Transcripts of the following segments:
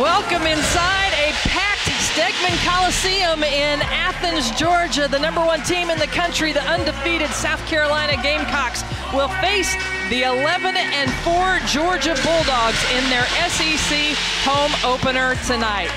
Welcome inside a packed Stegeman Coliseum in Athens, Georgia. The #1 team in the country, the undefeated South Carolina Gamecocks, will face the 11-4 Georgia Bulldogs in their SEC home opener tonight.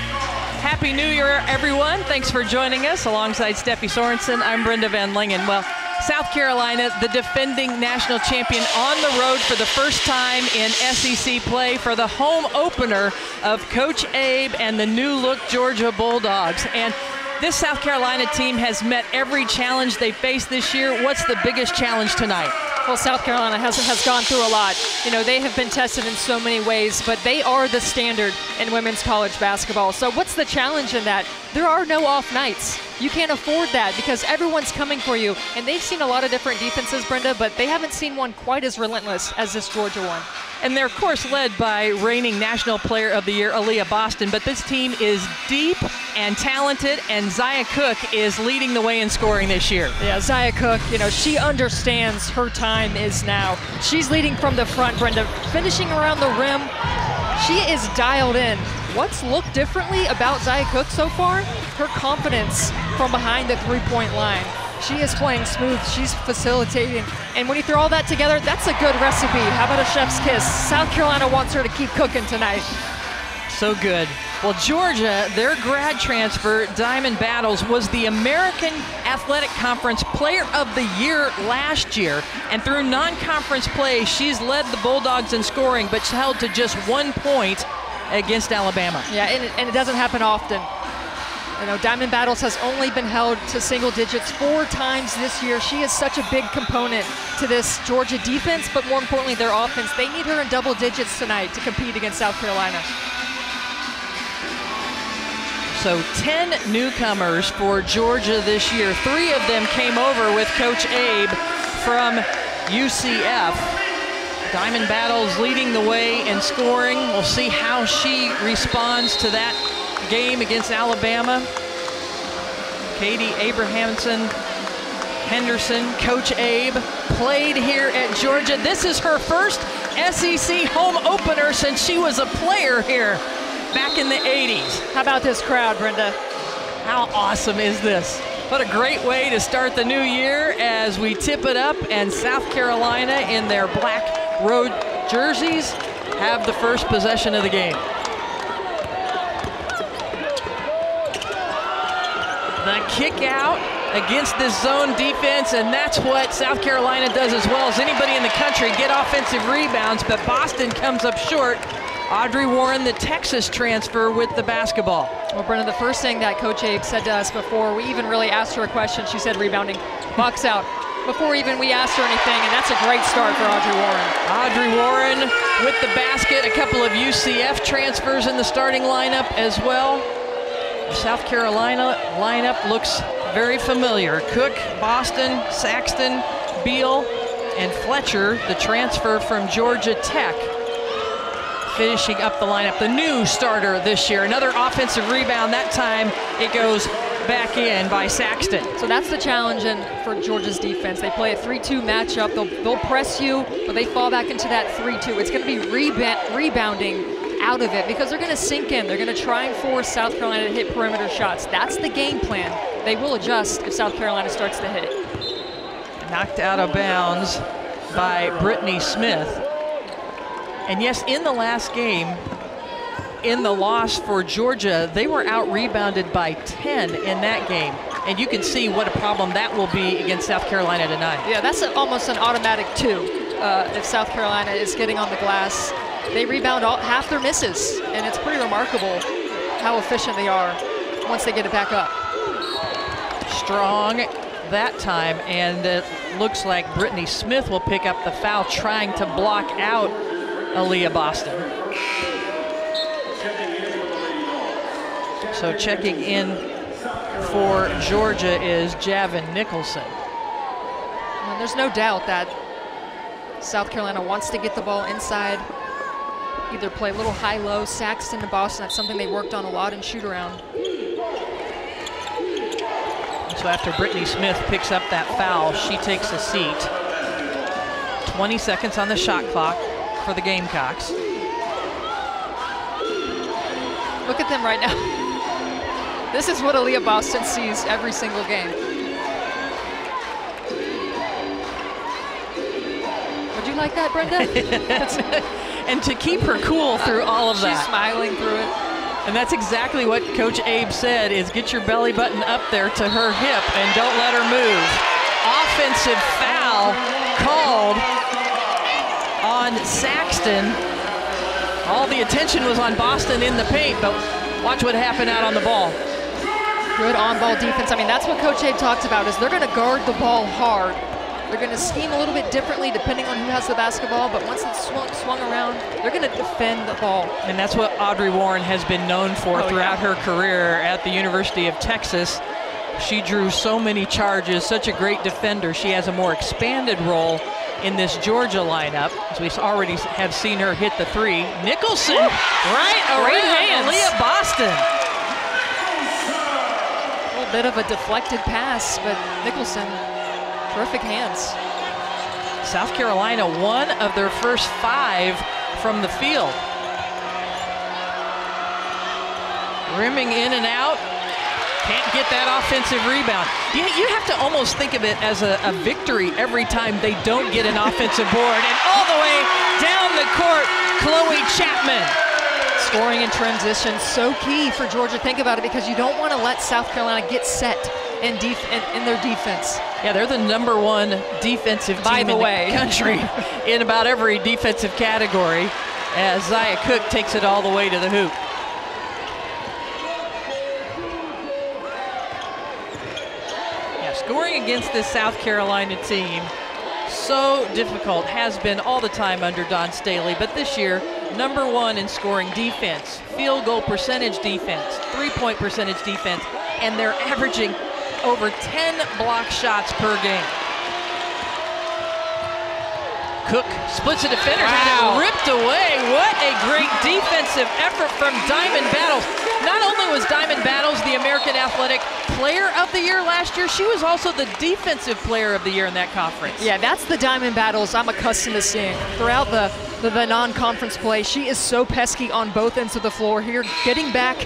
Happy New Year, everyone. Thanks for joining us. Alongside Steffi Sorensen, I'm Brenda Van Lingen. Well, South Carolina, the defending national champion, on the road for the first time in SEC play for the home opener of Coach Abe and the new-look Georgia Bulldogs. And this South Carolina team has met every challenge they faced this year. What's the biggest challenge tonight? Well, South Carolina has gone through a lot. You know, they have been tested in so many ways, but they are the standard in women's college basketball. So what's the challenge in that? There are no off nights. You can't afford that because everyone's coming for you. And they've seen a lot of different defenses, Brenda, but they haven't seen one quite as relentless as this Georgia one. And they're, of course, led by reigning National Player of the Year, Aliyah Boston. But this team is deep and talented, and Zia Cooke is leading the way in scoring this year. Yeah, Zia Cooke, you know, she understands her time is now. She's leading from the front, Brenda, finishing around the rim. She is dialed in. What's looked differently about Zia Cooke so far? Her confidence from behind the three-point line. She is playing smooth, she's facilitating, and when you throw all that together, that's a good recipe. How about a chef's kiss? South Carolina wants her to keep cooking tonight. So good. Well, Georgia, their grad transfer, Diamond Battles, was the American Athletic Conference Player of the Year last year. And through non-conference play, she's led the Bulldogs in scoring, but held to just 1 point against Alabama. Yeah, and it doesn't happen often. You know, Diamond Battles has only been held to single digits 4 times this year. She is such a big component to this Georgia defense, but more importantly, their offense. They need her in double digits tonight to compete against South Carolina. So 10 newcomers for Georgia this year. 3 of them came over with Coach Abe from UCF. Diamond Battles leading the way in scoring. We'll see how she responds to that game against Alabama. Katie Abrahamson, Henderson, Coach Abe, played here at Georgia. This is her first SEC home opener since she was a player here back in the 80s. How about this crowd, Brenda? How awesome is this? What a great way to start the new year as we tip it up, and South Carolina in their black road jerseys have the first possession of the game. The kick out against this zone defense, and that's what South Carolina does as well as anybody in the country, get offensive rebounds, but Boston comes up short. Audrey Warren, the Texas transfer, with the basketball. Well, Brenna, the first thing that Coach Abe said to us before we even really asked her a question, she said rebounding, box out, before even we asked her anything, and that's a great start for Audrey Warren. Audrey Warren with the basket, a couple of UCF transfers in the starting lineup as well. The South Carolina lineup looks very familiar. Cook, Boston, Saxton, Beal, and Fletcher, the transfer from Georgia Tech, finishing up the lineup, the new starter this year. Another offensive rebound. That time it goes back in by Saxton. So that's the challenge for Georgia's defense. They play a 3-2 matchup. They'll press you, but they fall back into that 3-2. It's going to be rebounding out of it because they're going to sink in. They're going to try and force South Carolina to hit perimeter shots. That's the game plan. They will adjust if South Carolina starts to hit it. Knocked out of bounds by Brittany Smith. And yes, in the last game, in the loss for Georgia, they were out-rebounded by 10 in that game. And you can see what a problem that will be against South Carolina tonight. Yeah, that's almost an automatic 2 if South Carolina is getting on the glass. They rebound half their misses, and it's pretty remarkable how efficient they are once they get it back up. Strong that time, and it looks like Brittany Smith will pick up the foul trying to block out Aliyah Boston. So checking in for Georgia is Javin Nicholson. And there's no doubt that South Carolina wants to get the ball inside, either play a little high-low, Saxton to Boston. That's something they worked on a lot in shoot-around. So after Brittany Smith picks up that foul, she takes a seat. 20 seconds on the shot clock for the Gamecocks. Look at them right now. This is what Aliyah Boston sees every single game. Would you like that, Brenda? And to keep her cool through all of that. She's smiling through it. And that's exactly what Coach Abe said, is get your belly button up there to her hip and don't let her move. Offensive foul called on Saxton. All the attention was on Boston in the paint, but watch what happened out on the ball. Good on-ball defense. I mean, that's what Coach Abe talks about, is they're going to guard the ball hard. They're going to scheme a little bit differently depending on who has the basketball, but once it's swung around, they're going to defend the ball. And that's what Audrey Warren has been known for throughout her career at the University of Texas. She drew so many charges, such a great defender. She has a more expanded role in this Georgia lineup, as we already have seen her hit the three. Nicholson, woo! Right around Aliyah Boston. A little bit of a deflected pass, but Nicholson, terrific hands. South Carolina, one of their first five from the field. Rimming in and out. Can't get that offensive rebound. You have to almost think of it as a victory every time they don't get an offensive board. And all the way down the court, Chloe Chapman. Scoring in transition, so key for Georgia. Think about it, because you don't want to let South Carolina get set in their defense. Yeah, they're the #1 defensive team in the country in about every defensive category, as Zia Cooke takes it all the way to the hoop. Yeah, scoring against this South Carolina team, so difficult, has been all the time under Don Staley, but this year, #1 in scoring defense, field goal percentage defense, three-point percentage defense, and they're averaging over 10 block shots per game. Cook splits a defender, had it ripped away. What a great defensive effort from Diamond Battles. Not only was Diamond Battles the American Athletic Player of the Year last year, she was also the Defensive Player of the Year in that conference. Yeah, that's the Diamond Battles I'm accustomed to seeing. Throughout the non-conference play, she is so pesky on both ends of the floor here, getting back,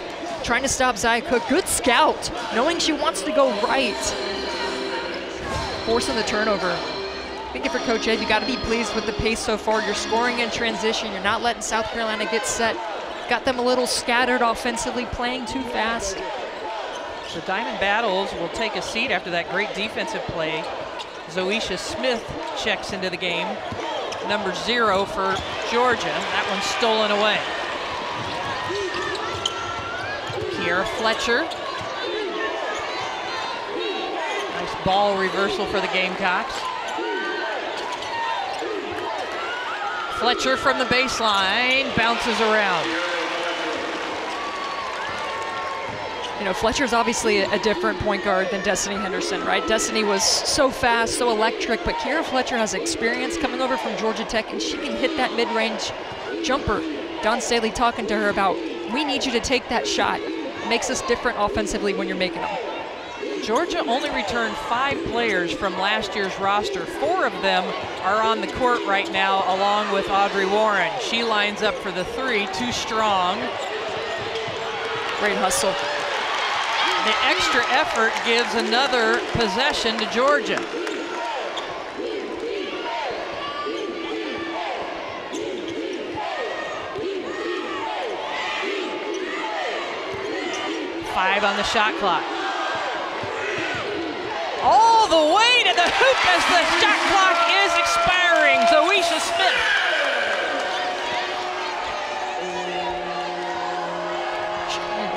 trying to stop Zia Cooke. Good scout, knowing she wants to go right. Forcing the turnover. Thank you for Coach Ed. You got to be pleased with the pace so far. You're scoring in transition. You're not letting South Carolina get set. Got them a little scattered offensively, playing too fast. The Diamond Battles will take a seat after that great defensive play. Zoesha Smith checks into the game. #0 for Georgia. That one's stolen away. Kierra Fletcher. Nice ball reversal for the Gamecocks. Fletcher from the baseline, bounces around. You know, Fletcher's obviously a different point guard than Destiny Henderson, right? Destiny was so fast, so electric, but Kierra Fletcher has experience coming over from Georgia Tech, and she can hit that mid-range jumper. Don Staley talking to her about, we need you to take that shot. Makes us different offensively when you're making them. Georgia only returned 5 players from last year's roster. 4 of them are on the court right now, along with Audrey Warren. She lines up for the three, too strong. Great hustle. The extra effort gives another possession to Georgia. Five on the shot clock. All the way to the hoop as the shot clock is expiring. Zoesha Smith.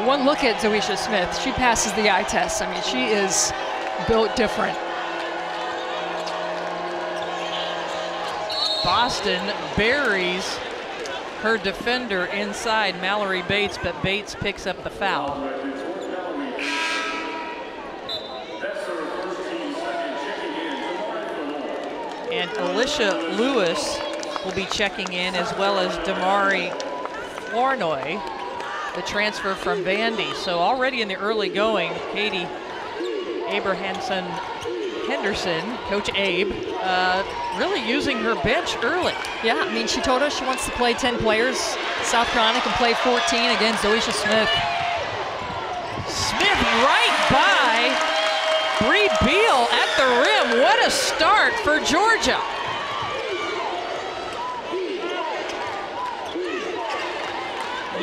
One look at Zoesha Smith. She passes the eye test. I mean, she is built different. Boston buries her defender inside, Mallory Bates, but Bates picks up the foul. And Alicia Lewis will be checking in, as well as Damari Flournoy, the transfer from Vandy. So already in the early going, Katie Abrahamson Henderson, Coach Abe, really using her bench early. Yeah, I mean, she told us she wants to play 10 players. South Carolina can play 14. Again, Zoesha Smith. Smith right by Bree Beal at the rim. What a start for Georgia.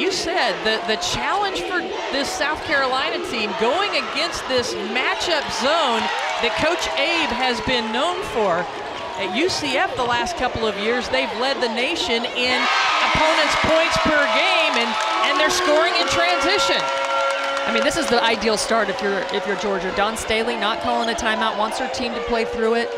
You said the challenge for this South Carolina team going against this matchup zone that Coach Abe has been known for. At UCF the last couple of years, they've led the nation in opponents' points per game, and they're scoring in transition. I mean, this is the ideal start if you're Georgia. Don Staley not calling a timeout, wants her team to play through it.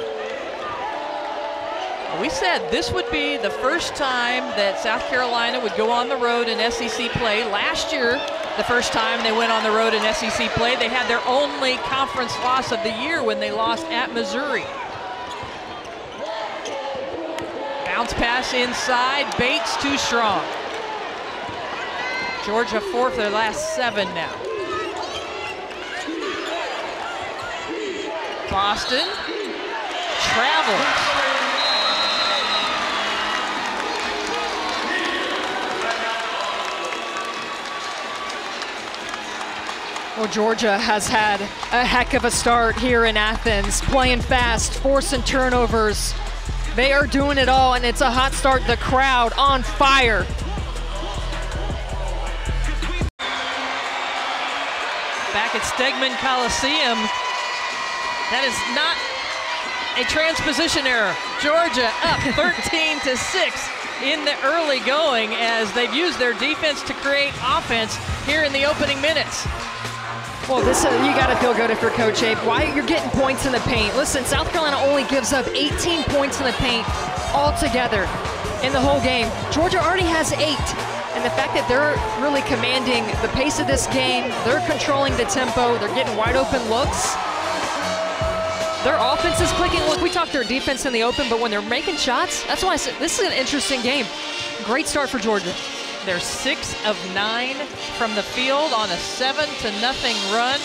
We said this would be the first time that South Carolina would go on the road in SEC play. Last year, the first time they went on the road in SEC play, they had their only conference loss of the year when they lost at Missouri. Bounce pass inside, Bates too strong. Georgia fourth, their last 7 now. Boston travels. Well, Georgia has had a heck of a start here in Athens, playing fast, forcing turnovers. They are doing it all, and it's a hot start. The crowd on fire. Back at Stegeman Coliseum, that is not a transposition error. Georgia up 13-6. In the early going, as they've used their defense to create offense here in the opening minutes. Well, this you got to feel good if you're Coach Abe. Why you're getting points in the paint? Listen, South Carolina only gives up 18 points in the paint altogether in the whole game. Georgia already has 8, and the fact that they're really commanding the pace of this game, they're controlling the tempo, they're getting wide open looks. Their offense is clicking. Look, we talked their defense in the open, but when they're making shots, that's why I said this is an interesting game. Great start for Georgia. They're 6 of 9 from the field on a 7-0 run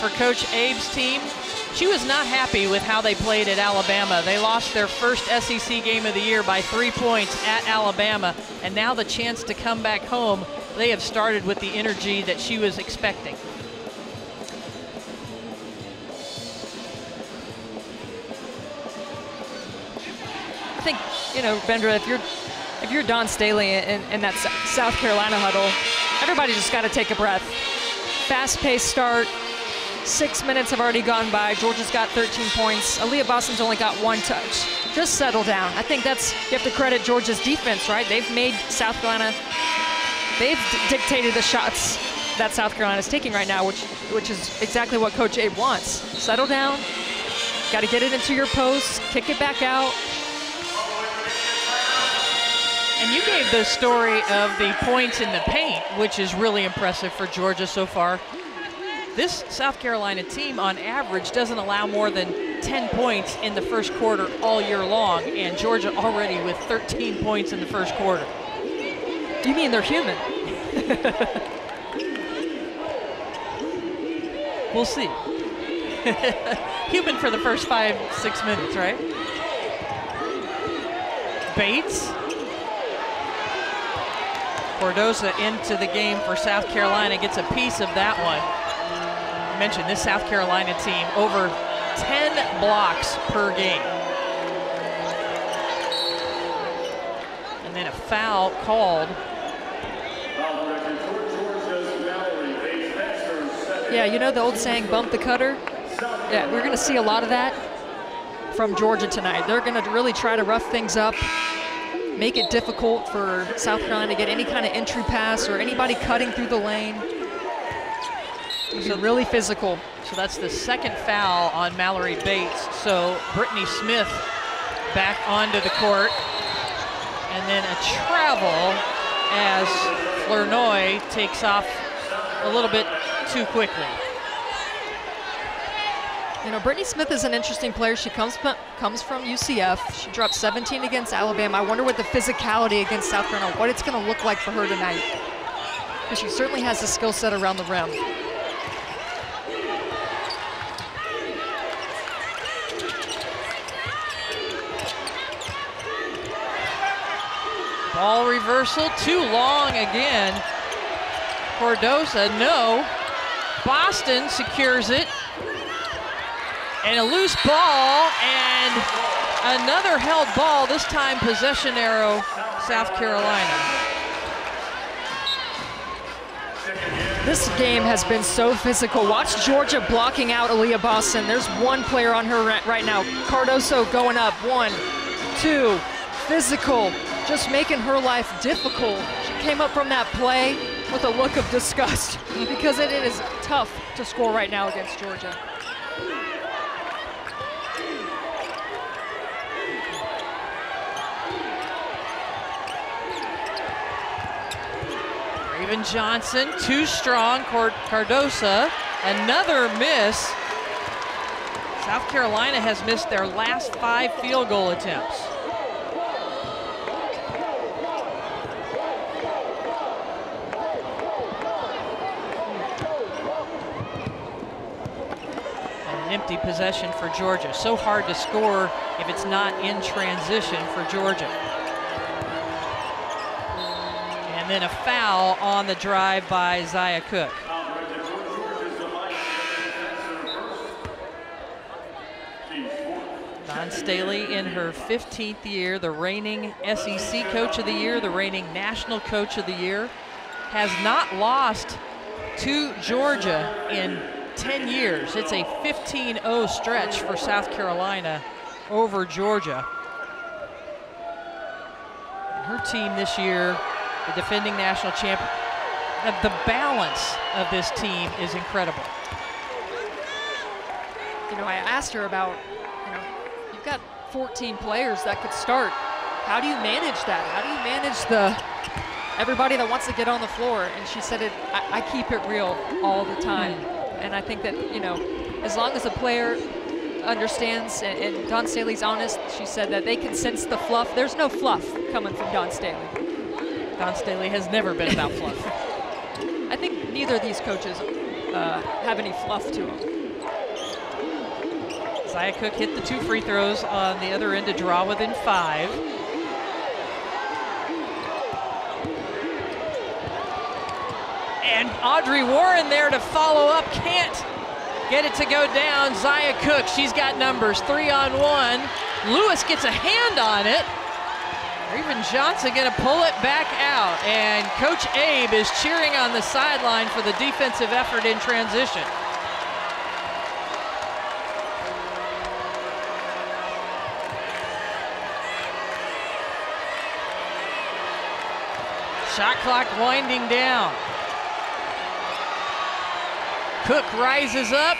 for Coach Abe's team. She was not happy with how they played at Alabama. They lost their first SEC game of the year by 3 points at Alabama, and now the chance to come back home, they have started with the energy that she was expecting. I think, you know, Bender, if you're Don Staley in that South Carolina huddle, everybody just got to take a breath. Fast-paced start. 6 minutes have already gone by. Georgia's got 13 points. Aliyah Boston's only got 1 touch. Just settle down. I think that's, you have to credit Georgia's defense, right? They've made South Carolina, they've dictated the shots that South Carolina's taking right now, which is exactly what Coach Abe wants. Settle down. Got to get it into your post. Kick it back out. And you gave the story of the points in the paint, which is really impressive for Georgia so far. This South Carolina team, on average, doesn't allow more than 10 points in the first quarter all year long, and Georgia already with 13 points in the first quarter. You mean they're human? We'll see. Human for the first 5-6 minutes, right? Bates. Cardoso into the game for South Carolina, gets a piece of that one. I mentioned this South Carolina team over 10 blocks per game. And then a foul called. Yeah, you know the old saying, bump the cutter? Yeah, we're going to see a lot of that from Georgia tonight. They're going to really try to rough things up, make it difficult for South Carolina to get any kind of entry pass or anybody cutting through the lane. So really physical. So that's the second foul on Mallory Bates. So Brittany Smith back onto the court. And then a travel as Flournoy takes off a little bit too quickly. You know, Brittany Smith is an interesting player. She comes from UCF. She dropped 17 against Alabama. I wonder what the physicality against South Carolina, what it's going to look like for her tonight. Because she certainly has the skill set around the rim. Ball reversal, too long again. Cardoso, no. Boston secures it. And a loose ball and another held ball, this time possession arrow, South Carolina. This game has been so physical. Watch Georgia blocking out Aliyah Boston. There's one player on her right now. Cardoso going up, 1, 2, physical, just making her life difficult. She came up from that play with a look of disgust because it is tough to score right now against Georgia. Raven Johnson, too strong. Cardoso, another miss. South Carolina has missed their last 5 field goal attempts. An empty possession for Georgia. So hard to score if it's not in transition for Georgia. And then a foul on the drive by Zia Cooke. Don Staley in her 15th year, the reigning SEC Coach of the Year, the reigning National Coach of the Year, has not lost to Georgia in 10 years. It's a 15-0 stretch for South Carolina over Georgia. Her team this year, the defending national champion. The balance of this team is incredible. You know, I asked her about, you know, you've got 14 players that could start. How do you manage that? How do you manage the everybody that wants to get on the floor? And she said, I keep it real all the time. And I think that, you know, as long as a player understands and Don Staley's honest, she said that they can sense the fluff. There's no fluff coming from Don Staley. Don Staley has never been about fluff. I think neither of these coaches have any fluff to them. Zia Cooke hit the 2 free throws on the other end to draw within 5. And Audrey Warren there to follow up, can't get it to go down. Zia Cooke, she's got numbers, 3 on 1. Lewis gets a hand on it. Raven Johnson gonna pull it back out, and Coach Abe is cheering on the sideline for the defensive effort in transition. Shot clock winding down. Cook rises up.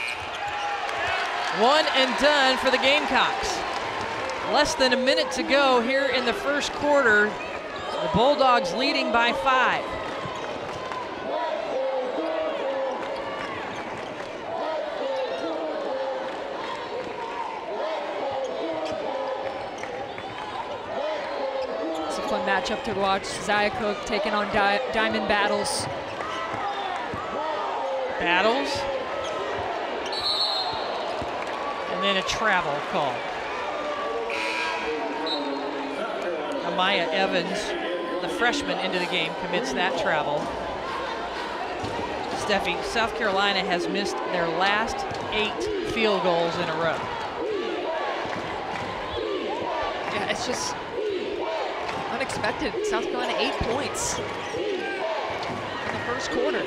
1 and done for the Gamecocks. Less than a minute to go here in the first quarter. The Bulldogs leading by 5. It's a fun matchup to watch. Zia Cooke taking on Diamond Battles. Battles. And then a travel call. Maya Evans, the freshman, into the game, commits that travel. Steffi, South Carolina has missed their last 8 field goals in a row. Yeah, it's just unexpected. South Carolina 8 points in the first quarter.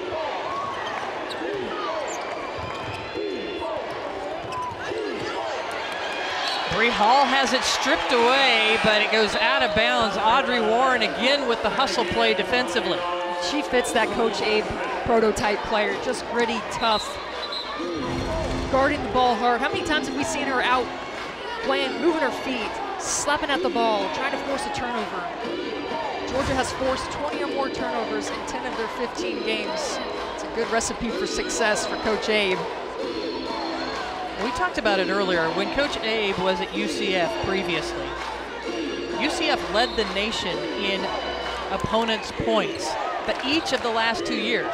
Bree Hall has it stripped away, but it goes out of bounds. Audrey Warren again with the hustle play defensively. She fits that Coach Abe prototype player, just gritty, tough, guarding the ball hard. How many times have we seen her out playing, moving her feet, slapping at the ball, trying to force a turnover? Georgia has forced 20 or more turnovers in 10 of their 15 games. It's a good recipe for success for Coach Abe. We talked about it earlier. When Coach Abe was at UCF previously, UCF led the nation in opponents' points, but each of the last 2 years.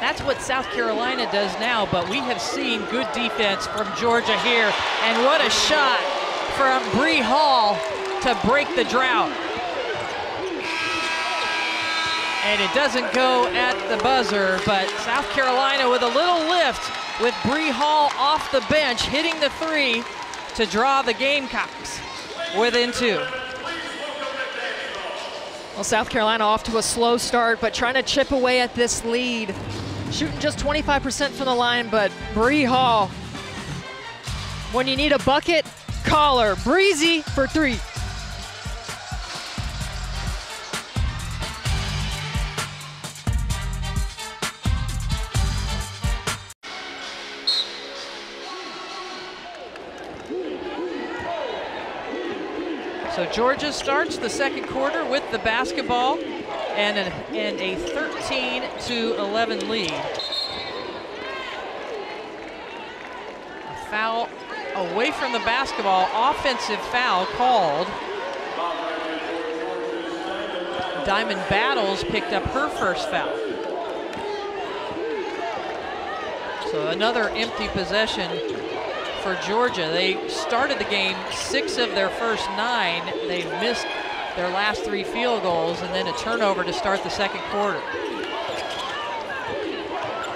That's what South Carolina does now, but we have seen good defense from Georgia here, and what a shot from Bree Hall to break the drought. and it doesn't go at the buzzer, but South Carolina with a little lift with Bree Hall off the bench, hitting the three to draw the Gamecocks within two. Well, South Carolina off to a slow start, but trying to chip away at this lead. Shooting just 25% from the line, but Bree Hall, when you need a bucket, call her. Breezy for three. So Georgia starts the second quarter with the basketball and a 13-11 lead. A foul away from the basketball, offensive foul called. Diamond Battles picked up her first foul. So another empty possession for Georgia. They started the game 6 of their first 9. They missed their last 3 field goals and then a turnover to start the second quarter.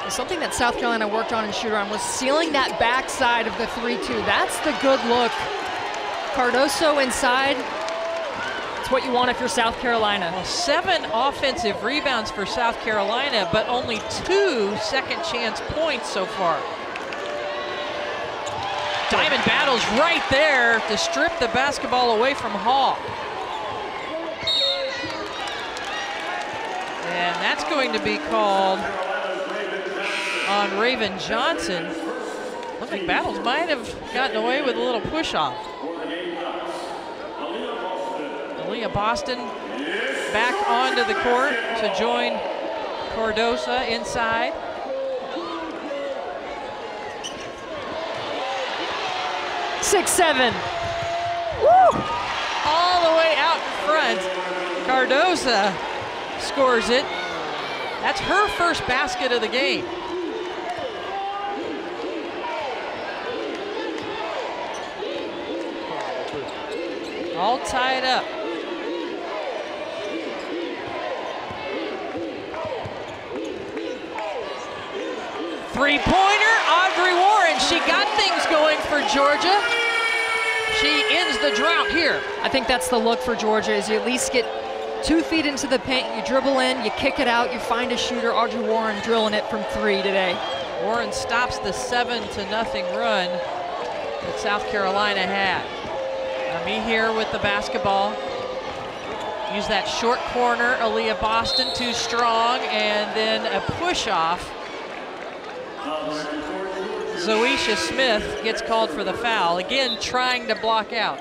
Something that South Carolina worked on and shoot on was sealing that backside of the 3-2. That's the good look. Cardoso inside. It's what you want if you're South Carolina. Well, 7 offensive rebounds for South Carolina, but only 2 second chance points so far. Diamond Battles right there to strip the basketball away from Hall. And that's going to be called on Raven Johnson. Looks like Battles might have gotten away with a little push off. Aliyah Boston back onto the court to join Cardoso inside. Six, seven. Woo! All the way out in front. Cardoso scores it. That's her first basket of the game. All tied up. Three-pointer, Audrey Warren. She got things going for Georgia. She ends the drought here. I think that's the look for Georgia, is you at least get 2 feet into the paint, you dribble in, you kick it out, you find a shooter. Audrey Warren drilling it from 3 today. Warren stops the 7-0 run that South Carolina had. Amihere here with the basketball. Use that short corner, Aliyah Boston too strong, and then a push off. Zoesha Smith gets called for the foul, again trying to block out.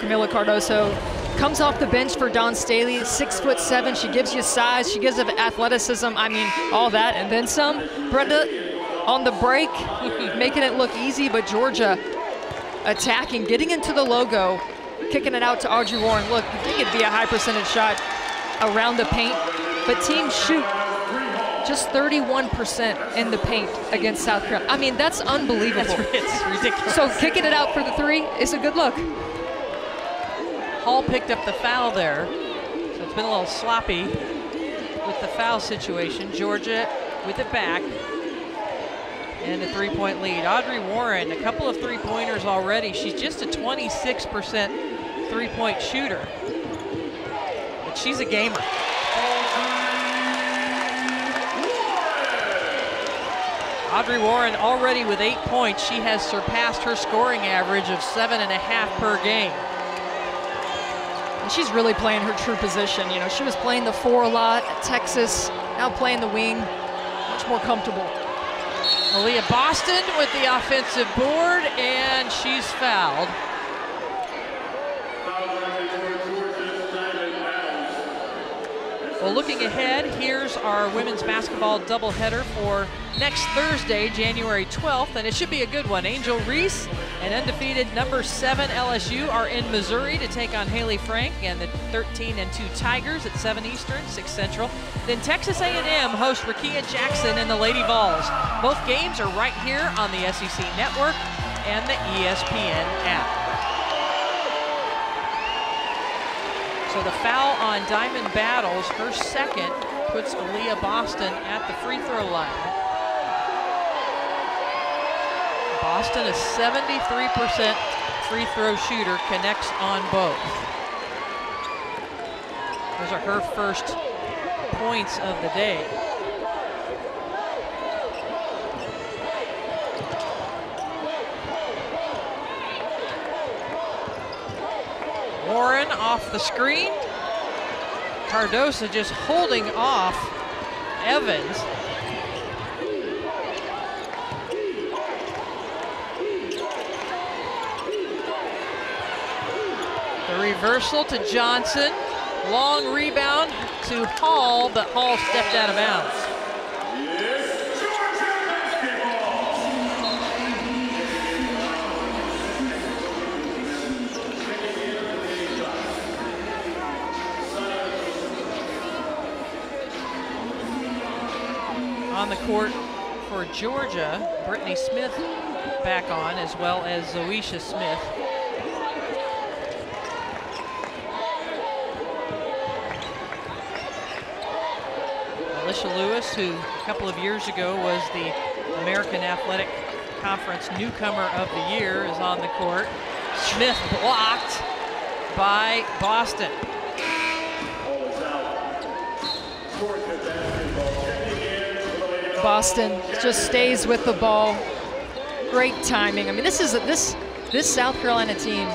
Kamilla Cardoso comes off the bench for Don Staley, 6'7". She gives you size, she gives you athleticism, I mean, all that and then some. Brenda on the break, making it look easy, but Georgia attacking, getting into the logo, kicking it out to Audrey Warren. Look, I think it'd be a high percentage shot around the paint, but teams shoot just 31% in the paint against South Carolina. I mean, that's unbelievable. It's ridiculous. So kicking it out for the 3 is a good look. Hall picked up the foul there. So it's been a little sloppy with the foul situation. Georgia with it back and a 3-point lead. Audrey Warren, a couple of 3-pointers already. She's just a 26% 3-point shooter. But she's a gamer. Audrey Warren already with 8 points. She has surpassed her scoring average of 7.5 per game. And she's really playing her true position. You know, she was playing the 4 a lot at Texas, now playing the wing, much more comfortable. Aliyah Boston with the offensive board, and she's fouled. Well, looking ahead, here's our women's basketball doubleheader for next Thursday, January 12th, and it should be a good one. Angel Reese and undefeated number 7 LSU are in Missouri to take on Haley Frank and the 13-2 Tigers at 7 Eastern, 6 Central. Then Texas A&M hosts Rickea Jackson and the Lady Vols. Both games are right here on the SEC Network and the ESPN app. So the foul on Diamond Battles, her second, puts Aliyah Boston at the free throw line. Boston, a 73% free throw shooter, connects on both. Those are her first points of the day. Warren off the screen. Cardoso just holding off Evans. The reversal to Johnson. Long rebound to Hall, but Hall stepped out of bounds. On the court for Georgia, Brittany Smith back on, as well as Zoesha Smith. Alicia Lewis, who a couple of years ago was the American Athletic Conference Newcomer of the Year, is on the court. Smith blocked by Boston. Boston just stays with the ball. Great timing. I mean, this South Carolina team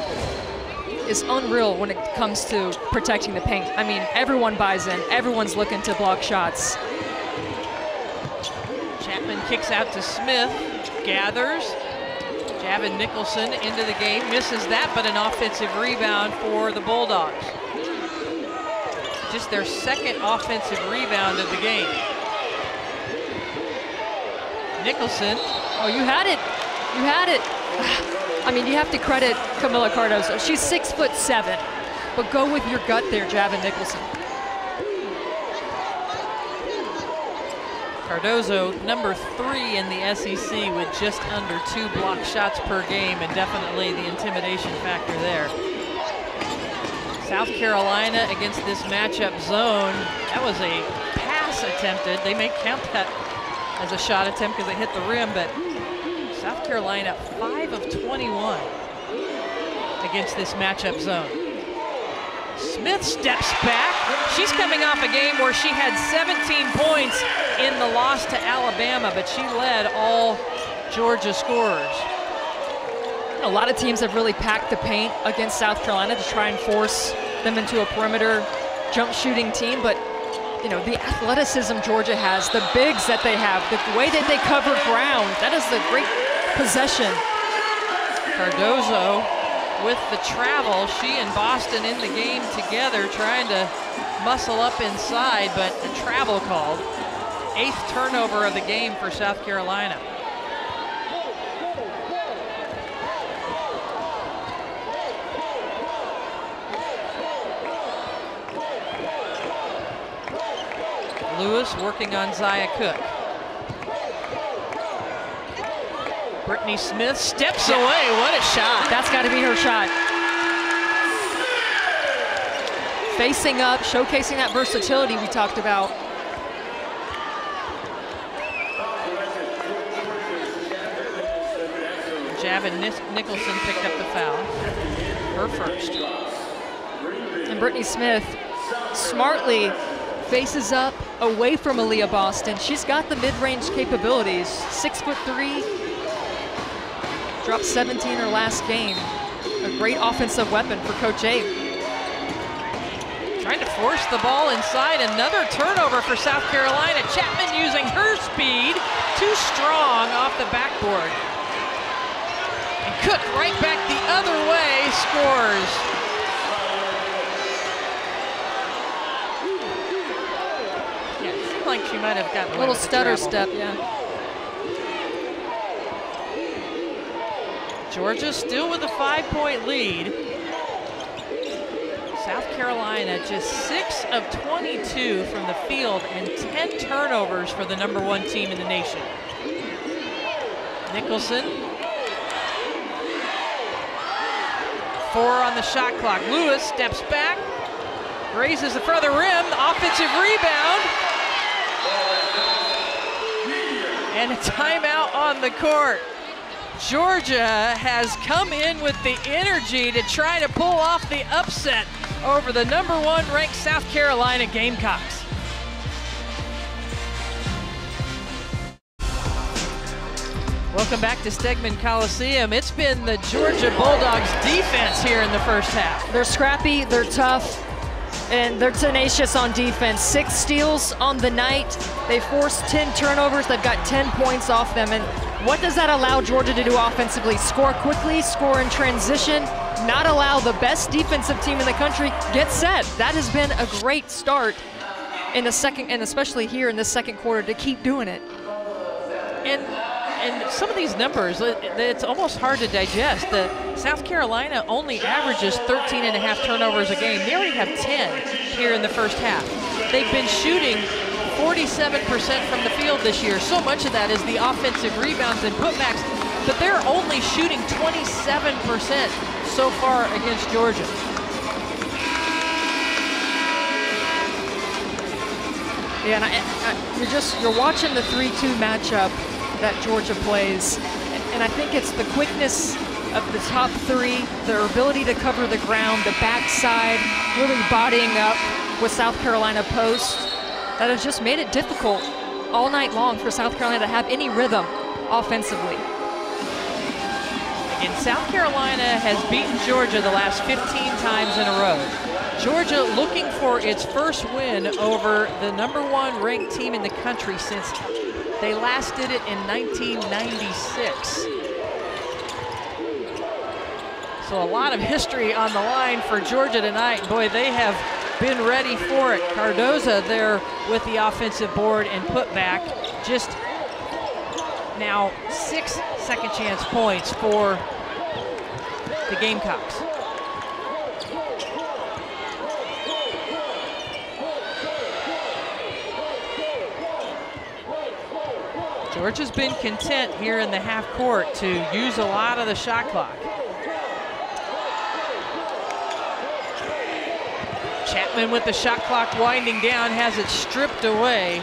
is unreal when it comes to protecting the paint. I mean, everyone buys in. Everyone's looking to block shots. Chapman kicks out to Smith, gathers. Javin Nicholson into the game, misses that, but an offensive rebound for the Bulldogs. Just their second offensive rebound of the game. Nicholson. Oh, you had it. You had it. I mean, you have to credit Kamilla Cardoso. She's 6'7", but go with your gut there, Javin Nicholson. Cardoso, number 3 in the SEC with just under 2 block shots per game, and definitely the intimidation factor there. South Carolina against this matchup zone. That was a pass attempted. They may count that as a shot attempt because it hit the rim, but South Carolina 5 of 21 against this matchup zone. Smith steps back. She's coming off a game where she had 17 points in the loss to Alabama, but she led all Georgia scorers. A lot of teams have really packed the paint against South Carolina to try and force them into a perimeter jump shooting team, but you know, the athleticism Georgia has, the bigs that they have, the way that they cover ground, that is the great possession. Cardoso with the travel, she and Boston in the game together trying to muscle up inside, but the travel called. 8th turnover of the game for South Carolina. Lewis working on Zia Cooke. Brittany Smith steps away. What a shot. That's got to be her shot. Facing up, showcasing that versatility we talked about. Javin Nicholson picked up the foul. Her first. And Brittany Smith smartly faces up away from Aliyah Boston. She's got the mid-range capabilities. 6'3", dropped 17 her last game. A great offensive weapon for Coach Abe. Trying to force the ball inside. Another turnover for South Carolina. Chapman using her speed. Too strong off the backboard. And Cook right back the other way, scores. Like she might have gotten a little stutter step, yeah. Georgia still with a 5-point lead. South Carolina just 6 of 22 from the field and 10 turnovers for the #1 team in the nation. Nicholson. 4 on the shot clock. Lewis steps back. Raises the further rim, offensive rebound. And a timeout on the court. Georgia has come in with the energy to try to pull off the upset over the #1 ranked South Carolina Gamecocks. Welcome back to Stegeman Coliseum. It's been the Georgia Bulldogs defense here in the first half. They're scrappy, they're tough, and they're tenacious on defense. 6 steals on the night. They forced 10 turnovers. They've got 10 points off them. And what does that allow Georgia to do offensively? Score quickly, score in transition, not allow the best defensive team in the country get set. That has been a great start in the second, and especially here in the second quarter, to keep doing it. And some of these numbers, it's almost hard to digest. The South Carolina only averages 13.5 turnovers a game. They already have 10 here in the first half. They've been shooting 47% from the field this year. So much of that is the offensive rebounds and putbacks, but they're only shooting 27% so far against Georgia. Yeah, and you're watching the 3-2 matchup that Georgia plays, and I think it's the quickness of the top three, their ability to cover the ground, the backside, really bodying up with South Carolina posts, that has just made it difficult all night long for South Carolina to have any rhythm offensively. Again, South Carolina has beaten Georgia the last 15 times in a row. Georgia looking for its first win over the #1 ranked team in the country since they last did it in 1996. So a lot of history on the line for Georgia tonight. Boy, they have been ready for it. Cardoso there with the offensive board and putback. Just now 6 second chance points for the Gamecocks. Georgia's been content here in the half court to use a lot of the shot clock. Chapman with the shot clock winding down has it stripped away.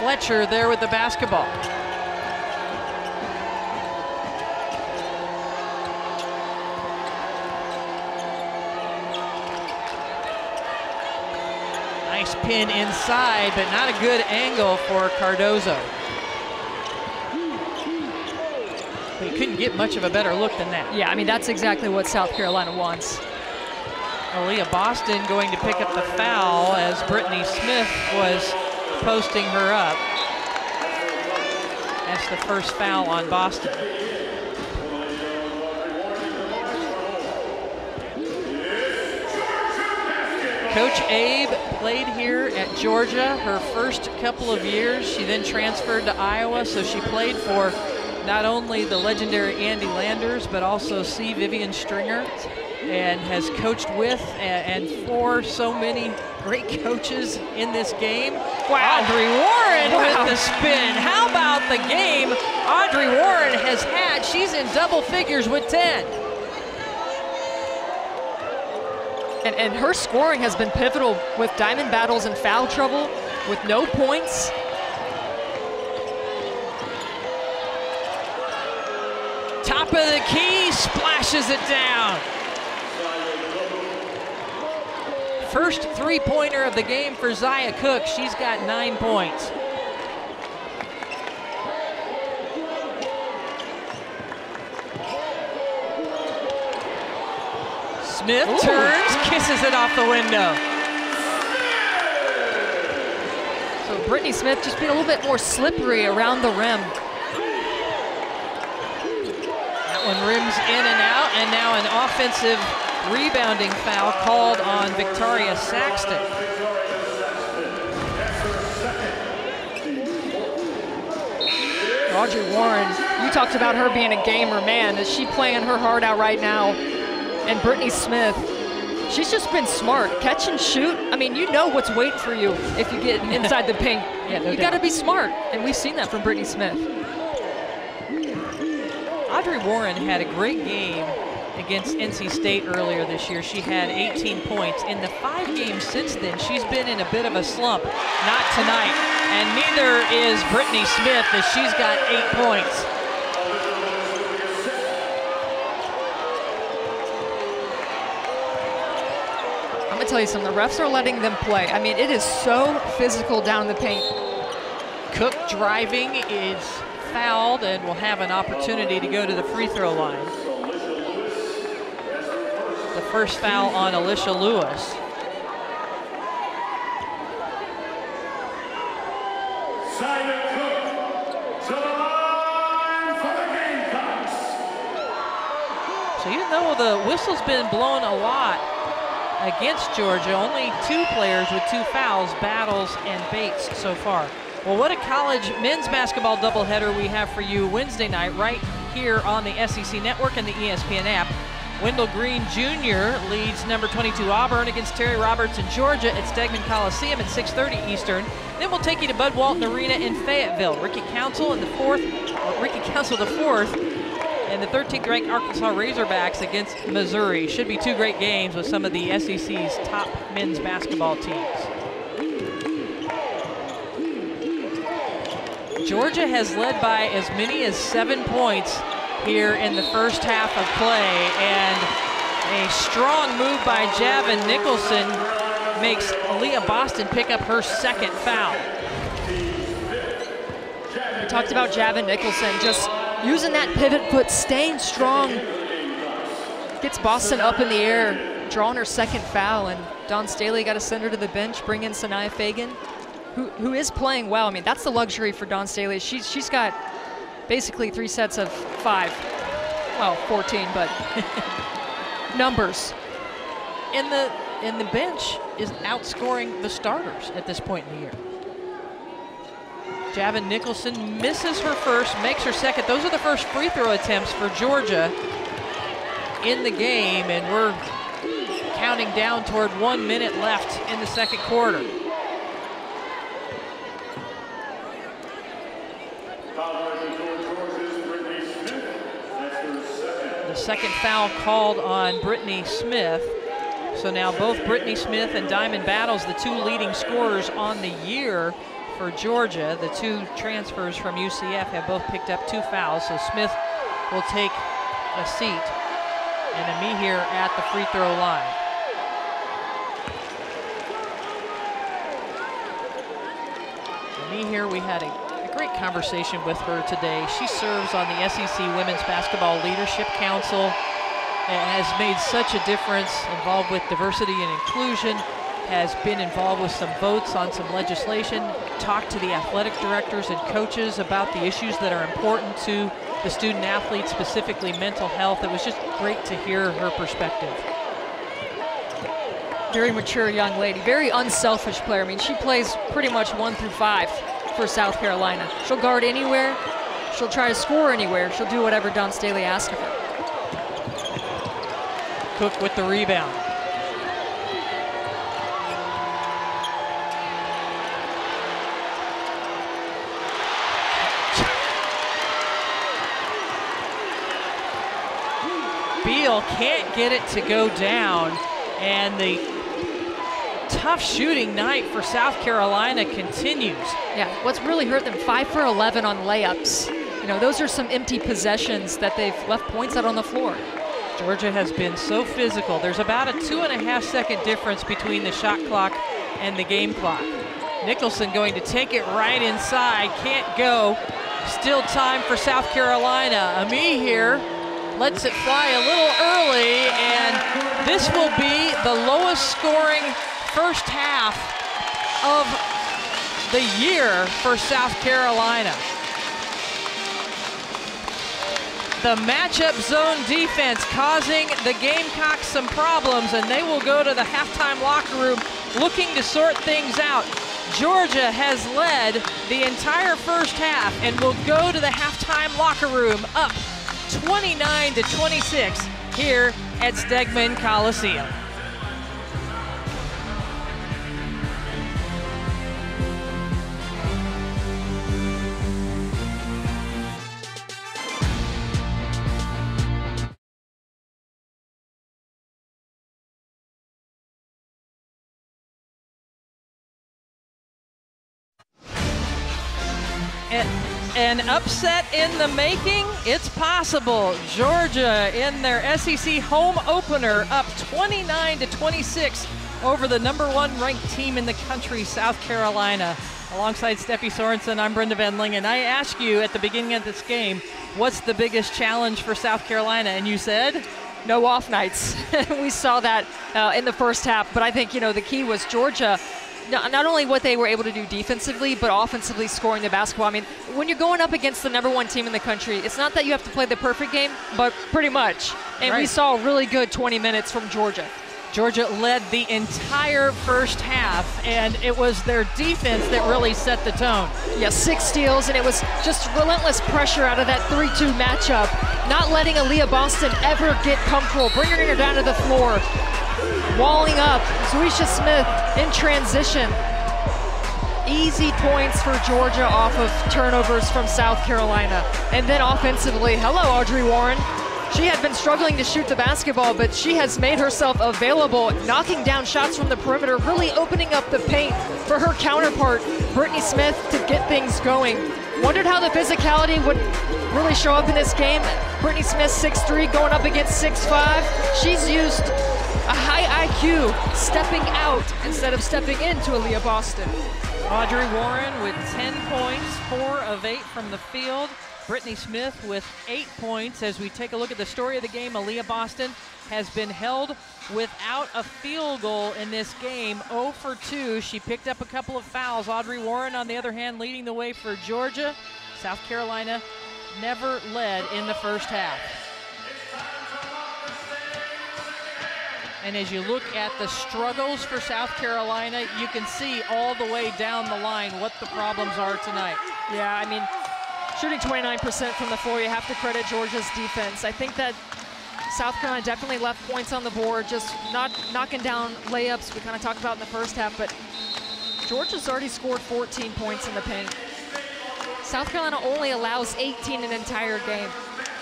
Fletcher there with the basketball. Nice pin inside, but not a good angle for Cardoso. You couldn't get much of a better look than that. Yeah, I mean, that's exactly what South Carolina wants. Aliyah Boston going to pick up the foul as Brittany Smith was posting her up. That's the first foul on Boston. Coach Abe played here at Georgia her first couple of years. She then transferred to Iowa, so she played for not only the legendary Andy Landers, but also C. Vivian Stringer, and has coached with and for so many great coaches in this game. Wow. Audrey Warren with the spin. How about the game Audrey Warren has had? She's in double figures with 10. And her scoring has been pivotal with Diamond Battles and foul trouble with no points. Top of the key, splashes it down. First three-pointer of the game for Zia Cooke. She's got 9 points. Smith turns, kisses it off the window. So Brittany Smith just being a little bit more slippery around the rim. When rims in and out, and now an offensive rebounding foul called on Victoria Saxton. Audrey Warren, you talked about her being a gamer, man. Is she playing her heart out right now? And Brittany Smith, she's just been smart. Catch and shoot. I mean, you know what's waiting for you if you get inside the paint. Yeah, no, you got to be smart, and we've seen that from Brittany Smith. Audrey Warren had a great game against NC State earlier this year. She had 18 points. In the 5 games since then, she's been in a bit of a slump. Not tonight. And neither is Brittany Smith, as she's got 8 points. I'm gonna tell you something, the refs are letting them play. I mean, it is so physical down the paint. Cooke driving is fouled and will have an opportunity to go to the free throw line. The first foul on Alicia Lewis. So even though the whistle's been blown a lot against Georgia, only 2 players with 2 fouls, Battles and Bates, so far. Well, what a college men's basketball doubleheader we have for you Wednesday night right here on the SEC Network and the ESPN app. Wendell Green Jr. leads number 22 Auburn against Terry Roberts in Georgia at Stegeman Coliseum at 6:30 Eastern. Then we'll take you to Bud Walton Arena in Fayetteville. Rickea Council the fourth and the 13th-ranked Arkansas Razorbacks against Missouri. Should be 2 great games with some of the SEC's top men's basketball teams. Georgia has led by as many as 7 points here in the first half of play, and a strong move by Javin Nicholson makes Aliyah Boston pick up her 2nd foul. We talked about Javin Nicholson just using that pivot foot, staying strong, gets Boston up in the air, drawing her 2nd foul, and Don Staley got to send her to the bench, bring in Saniyah Fagan, who is playing well. I mean, that's the luxury for Dawn Staley. She's got basically 3 sets of 5. Well, 14, but numbers. And the bench is outscoring the starters at this point in the year. Javin Nicholson misses her first, makes her 2nd. Those are the first free throw attempts for Georgia in the game, and we're counting down toward 1 minute left in the 2nd quarter. The 2nd foul called on Brittany Smith. So now both Brittany Smith and Diamond Battles, the 2 leading scorers on the year for Georgia. The 2 transfers from UCF have both picked up 2 fouls. So Smith will take a seat, and Amihere at the free throw line. Amihere, we had a great conversation with her today. She serves on the SEC Women's Basketball Leadership Council and has made such a difference, involved with diversity and inclusion, has been involved with some votes on some legislation, talked to the athletic directors and coaches about the issues that are important to the student athletes, specifically mental health. It was just great to hear her perspective. Very mature young lady, very unselfish player. I mean, she plays pretty much 1 through 5. For South Carolina. She'll guard anywhere, she'll try to score anywhere, she'll do whatever Don Staley asks of her. Cooke with the rebound. Beal can't get it to go down, and the tough shooting night for South Carolina continues. Yeah, what's really hurt them, 5 for 11 on layups. You know, those are some empty possessions that they've left points out on the floor. Georgia has been so physical. There's about a 2.5-second difference between the shot clock and the game clock. Nicholson going to take it right inside, can't go. Still time for South Carolina. Amihere lets it fly a little early, and this will be the lowest scoring first half of the year for South Carolina. The matchup zone defense causing the Gamecocks some problems, and they will go to the halftime locker room looking to sort things out. Georgia has led the entire first half and will go to the halftime locker room up 29-26 here at Stegeman Coliseum. An upset in the making? It's possible. Georgia in their SEC home opener up 29-26 over the #1 ranked team in the country, South Carolina. Alongside Steffi Sorensen, I'm Brenda Van Lingen. I asked you at the beginning of this game, what's the biggest challenge for South Carolina? And you said? No off nights. We saw that in the first half, but I think, you know, the key was Georgia, not only what they were able to do defensively, but offensively scoring the basketball. I mean, when you're going up against the #1 team in the country, it's not that you have to play the perfect game, but pretty much. And we saw a really good 20 minutes from Georgia. Georgia led the entire first half, and it was their defense that really set the tone. Yeah, 6 steals, and it was just relentless pressure out of that 3-2 matchup, not letting Aliyah Boston ever get comfortable, bringing her down to the floor, walling up, Zoesha Smith in transition. Easy points for Georgia off of turnovers from South Carolina. And then offensively, hello, Audrey Warren. She had been struggling to shoot the basketball, but she has made herself available, knocking down shots from the perimeter, really opening up the paint for her counterpart, Brittany Smith, to get things going. Wondered how the physicality would really show up in this game. Brittany Smith, 6'3", going up against 6'5". She's used a high IQ, stepping out instead of stepping into Aliyah Boston. Audrey Warren with 10 points, 4 of 8 from the field. Brittany Smith with 8 points. As we take a look at the story of the game, Aliyah Boston has been held without a field goal in this game, 0 for 2. She picked up a couple of fouls. Audrey Warren, on the other hand, leading the way for Georgia. South Carolina never led in the first half. And as you look at the struggles for South Carolina, you can see all the way down the line what the problems are tonight. Yeah, I mean, shooting 29% from the floor, you have to credit Georgia's defense. I think that South Carolina definitely left points on the board, just not knocking down layups we kind of talked about in the first half, but Georgia's already scored 14 points in the paint. South Carolina only allows 18 an entire game.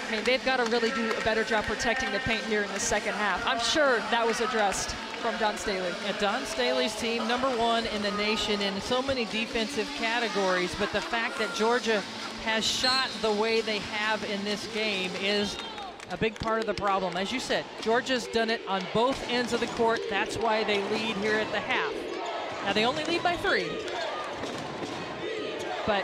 I mean, they've got to really do a better job protecting the paint here in the second half. I'm sure that was addressed from Don Staley. Yeah, Don Staley's team, #1 in the nation in so many defensive categories, but the fact that Georgia has shot the way they have in this game is a big part of the problem. As you said, Georgia's done it on both ends of the court. That's why they lead here at the half. Now they only lead by 3. But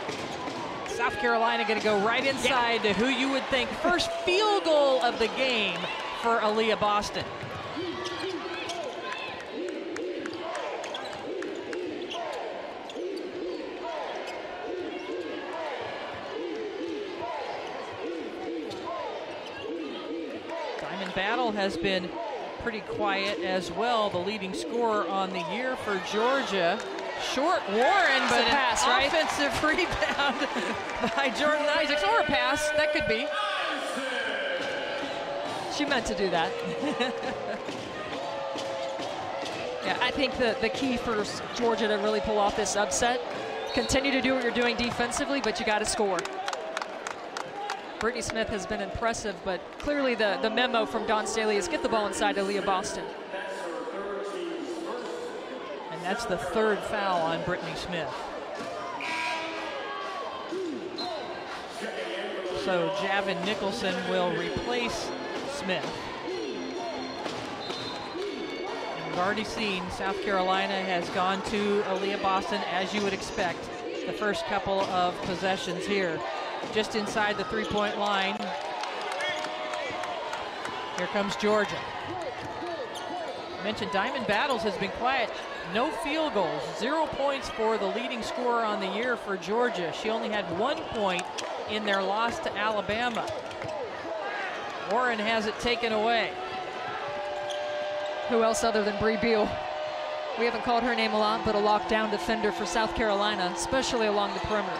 South Carolina gonna go right inside to who you would think first field goal of the game for Aliyah Boston. Diamond Battle has been pretty quiet as well, the leading scorer on the year for Georgia. Short Warren, but an pass, offensive rebound by Jordan Isaacs, or a pass, that could be. She meant to do that. Yeah, I think the key for Georgia to really pull off this upset, continue to do what you're doing defensively, but you got to score. Brittany Smith has been impressive, but clearly the memo from Don Staley is get the ball inside to Aliyah Boston. That's the 3rd foul on Brittany Smith. So Javin Nicholson will replace Smith. And we've already seen South Carolina has gone to Aliyah Boston, as you would expect, the first couple of possessions here. Just inside the three-point line. Here comes Georgia. I mentioned Diamond Battles has been quiet. No field goals, 0 points for the leading scorer on the year for Georgia. She only had 1 point in their loss to Alabama. Warren has it taken away. Who else other than Bree Beal? We haven't called her name a lot, but a lockdown defender for South Carolina, especially along the perimeter.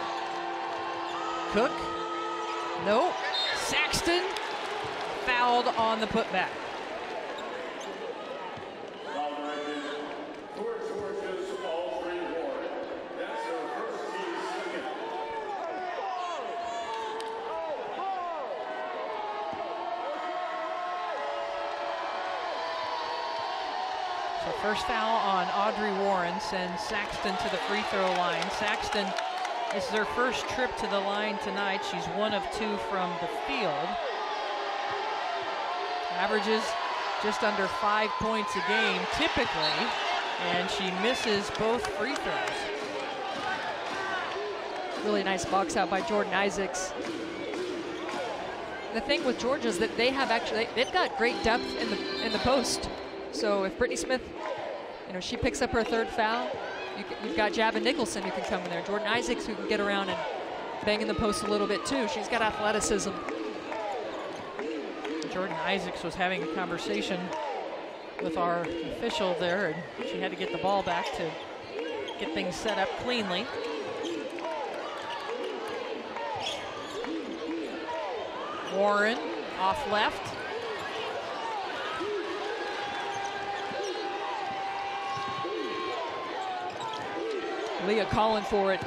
Cook? Nope. Saxton fouled on the putback. First foul on Audrey Warren sends Saxton to the free throw line. Saxton This is her first trip to the line tonight. She's 1 of 2 from the field. Averages just under 5 points a game typically, and she misses both free throws. Really nice box out by Jordan Isaacs. The thing with Georgia is that they have actually, they've got great depth in the post. So if Brittany Smith, you know, she picks up her third foul, you've got Javin Nicholson who can come in there, Jordan Isaacs who can get around and bang in the post a little bit too. She's got athleticism. Jordan Isaacs was having a conversation with our official there, and she had to get the ball back to get things set up cleanly. Warren off left. Leah calling for it.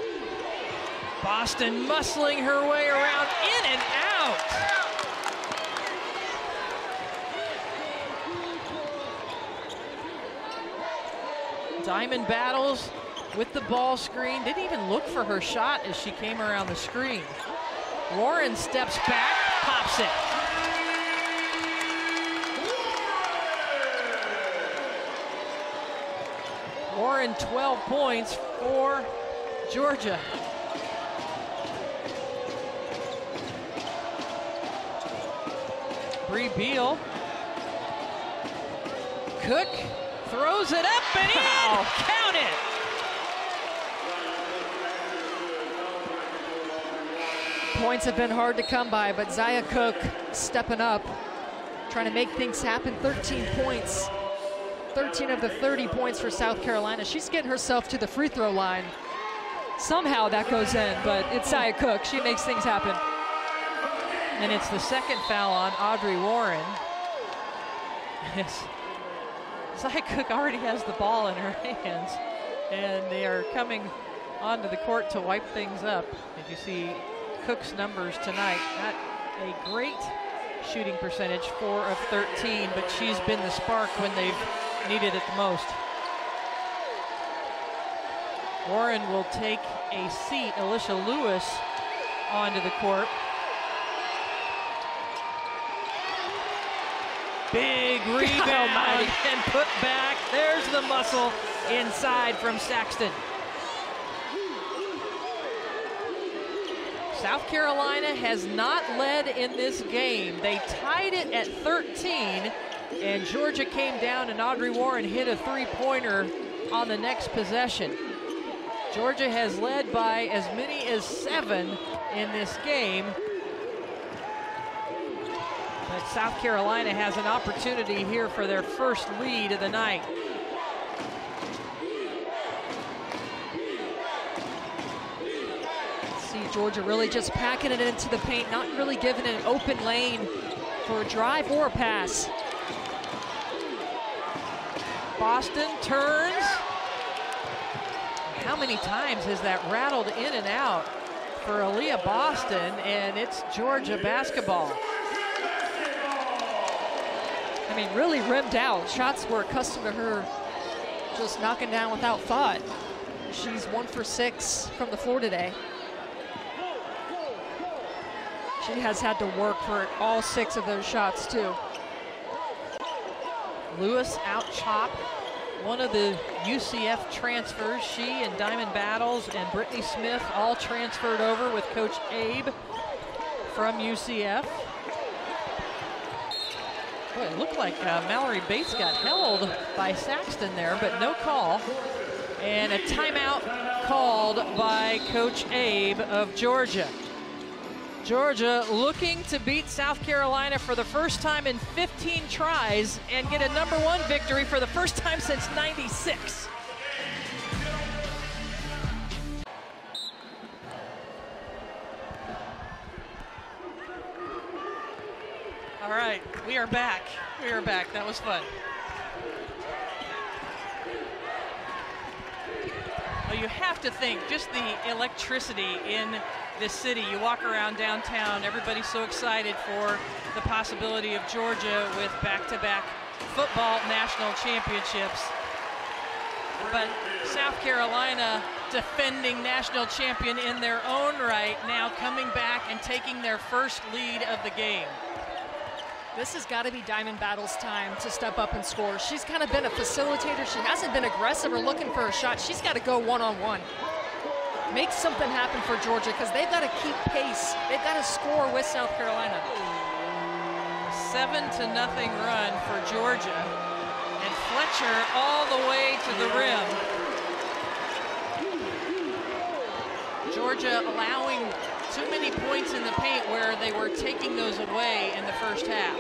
Boston muscling her way around, in and out. Diamond Battles with the ball screen. Didn't even look for her shot as she came around the screen. Warren steps back, pops it. Warren, 12 points for Georgia. Bree Beal. Cook throws it up and in. Wow. Count it. Points have been hard to come by, but Zia Cooke stepping up, trying to make things happen. 13 points, 13 of the 30 points for South Carolina. She's getting herself to the free throw line. Somehow that goes in, but it's Zia Cooke. She makes things happen. And it's the second foul on Audrey Warren. Yes. Zia Cooke already has the ball in her hands, and they are coming onto the court to wipe things up. Did you see Cook's numbers tonight? Not a great shooting percentage, 4 of 13, but she's been the spark when they've needed it the most. Warren will take a seat. Alicia Lewis onto the court. Big rebound and put back. There's the muscle inside from Saxton. South Carolina has not led in this game. They tied it at 13, and Georgia came down, and Audrey Warren hit a three-pointer on the next possession. Georgia has led by as many as 7 in this game. But South Carolina has an opportunity here for their first lead of the night. Georgia really just packing it into the paint, not really giving it an open lane for a drive or a pass. Boston turns. How many times has that rattled in and out for Aliyah Boston? And it's Georgia basketball. I mean, really rimmed out. Shots were accustomed to her just knocking down without thought. She's 1 for 6 from the floor today. She has had to work for all 6 of those shots too. Lewis out chop, one of the UCF transfers. She and Diamond Battles and Brittany Smith all transferred over with Coach Abe from UCF. Boy, it looked like Mallory Bates got held by Saxton there, but no call. And a timeout called by Coach Abe of Georgia. Georgia looking to beat South Carolina for the first time in 15 tries and get a #1 victory for the first time since '96. All right, we are back. We are back. That was fun. Well, you have to think just the electricity in this city. You walk around downtown, everybody's so excited for the possibility of Georgia with back-to-back football national championships. But South Carolina defending national champion in their own right, now coming back and taking their first lead of the game. This has got to be Diamond Battles' time to step up and score. She's kind of been a facilitator. She hasn't been aggressive or looking for a shot. She's got to go one-on-one. Make something happen for Georgia, because they've got to keep pace. They've got to score with South Carolina. 7-0 run for Georgia. And Fletcher all the way to the rim. Georgia allowing too many points in the paint where they were taking those away in the first half.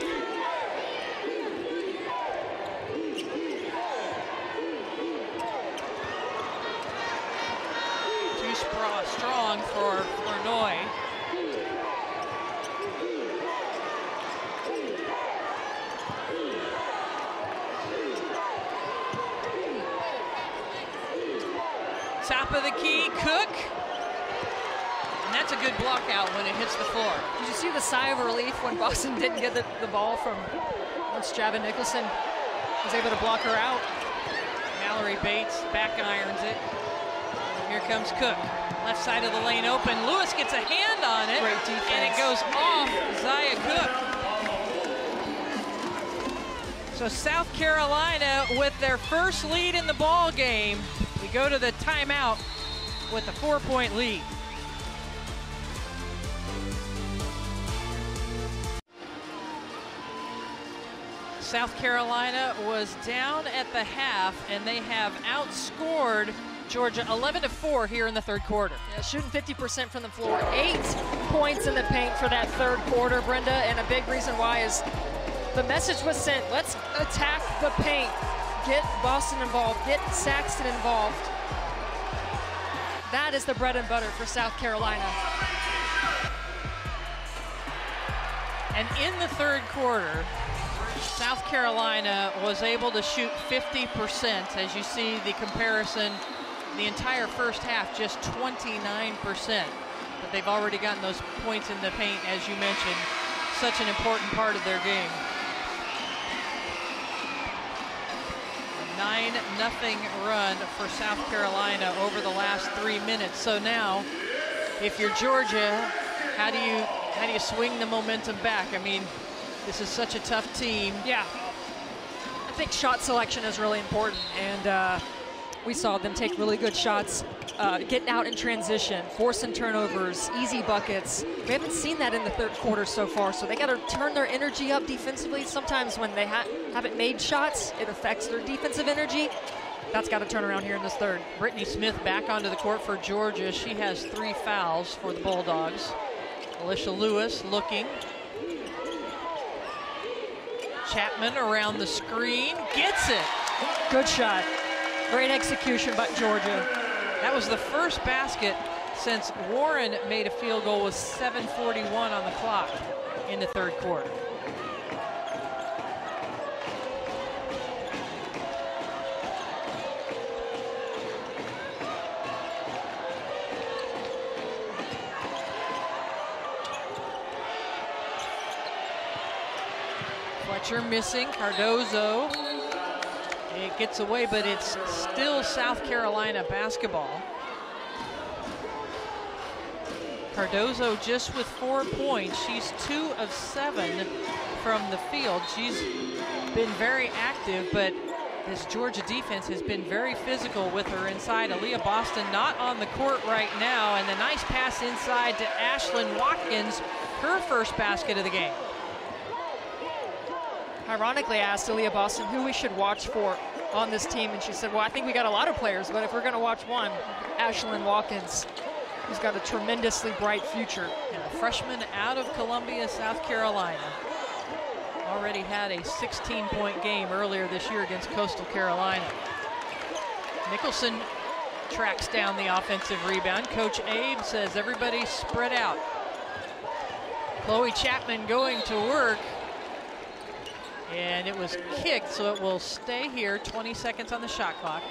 Too strong for Illinois. Top of the key, Cooke. That's a good block out when it hits the floor. Did you see the sigh of relief when Boston didn't get the ball from once Javin Nicholson was able to block her out? Mallory Bates back irons it. Here comes Cooke. Left side of the lane open. Lewis gets a hand on it. Great defense. And it goes off Zia Cooke. So South Carolina with their first lead in the ball game. We go to the timeout with a 4-point lead. South Carolina was down at the half, and they have outscored Georgia 11-4 here in the third quarter. Yeah, shooting 50% from the floor. 8 points in the paint for that third quarter, Brenda, and a big reason why is the message was sent. Let's attack the paint. Get Boston involved. Get Saxton involved. That is the bread and butter for South Carolina. And in the third quarter, South Carolina was able to shoot 50%. As you see the comparison, the entire first half just 29%. But they've already gotten those points in the paint, as you mentioned. Such an important part of their game. 9-0 run for South Carolina over the last 3 minutes. So now, if you're Georgia, how do you swing the momentum back? I mean, this is such a tough team. Yeah. I think shot selection is really important, and we saw them take really good shots, getting out in transition, forcing turnovers, easy buckets. We haven't seen that in the third quarter so far, so they got to turn their energy up defensively. Sometimes when they haven't made shots, it affects their defensive energy. That's got to turn around here in this third. Brittany Smith back onto the court for Georgia. She has 3 fouls for the Bulldogs. Alicia Lewis looking. Chapman around the screen, gets it. Good shot. Great execution by Georgia. That was the first basket since Warren made a field goal with 7:41 on the clock in the third quarter. Fletcher missing, Cardoso. It gets away, but it's still South Carolina basketball. Cardoso just with 4 points. She's 2 of 7 from the field. She's been very active, but this Georgia defense has been very physical with her inside. Aliyah Boston not on the court right now, and the nice pass inside to Ashlyn Watkins, her first basket of the game. Ironically, I asked Aliyah Boston who we should watch for on this team, and she said, well, I think we got a lot of players, but if we're going to watch one, Ashlyn Watkins, who's got a tremendously bright future. And a freshman out of Columbia, South Carolina. Already had a 16-point game earlier this year against Coastal Carolina. Nicholson tracks down the offensive rebound. Coach Abe says everybody spread out. Chloe Chapman going to work. And it was kicked, so it will stay here. 20 seconds on the shot clock.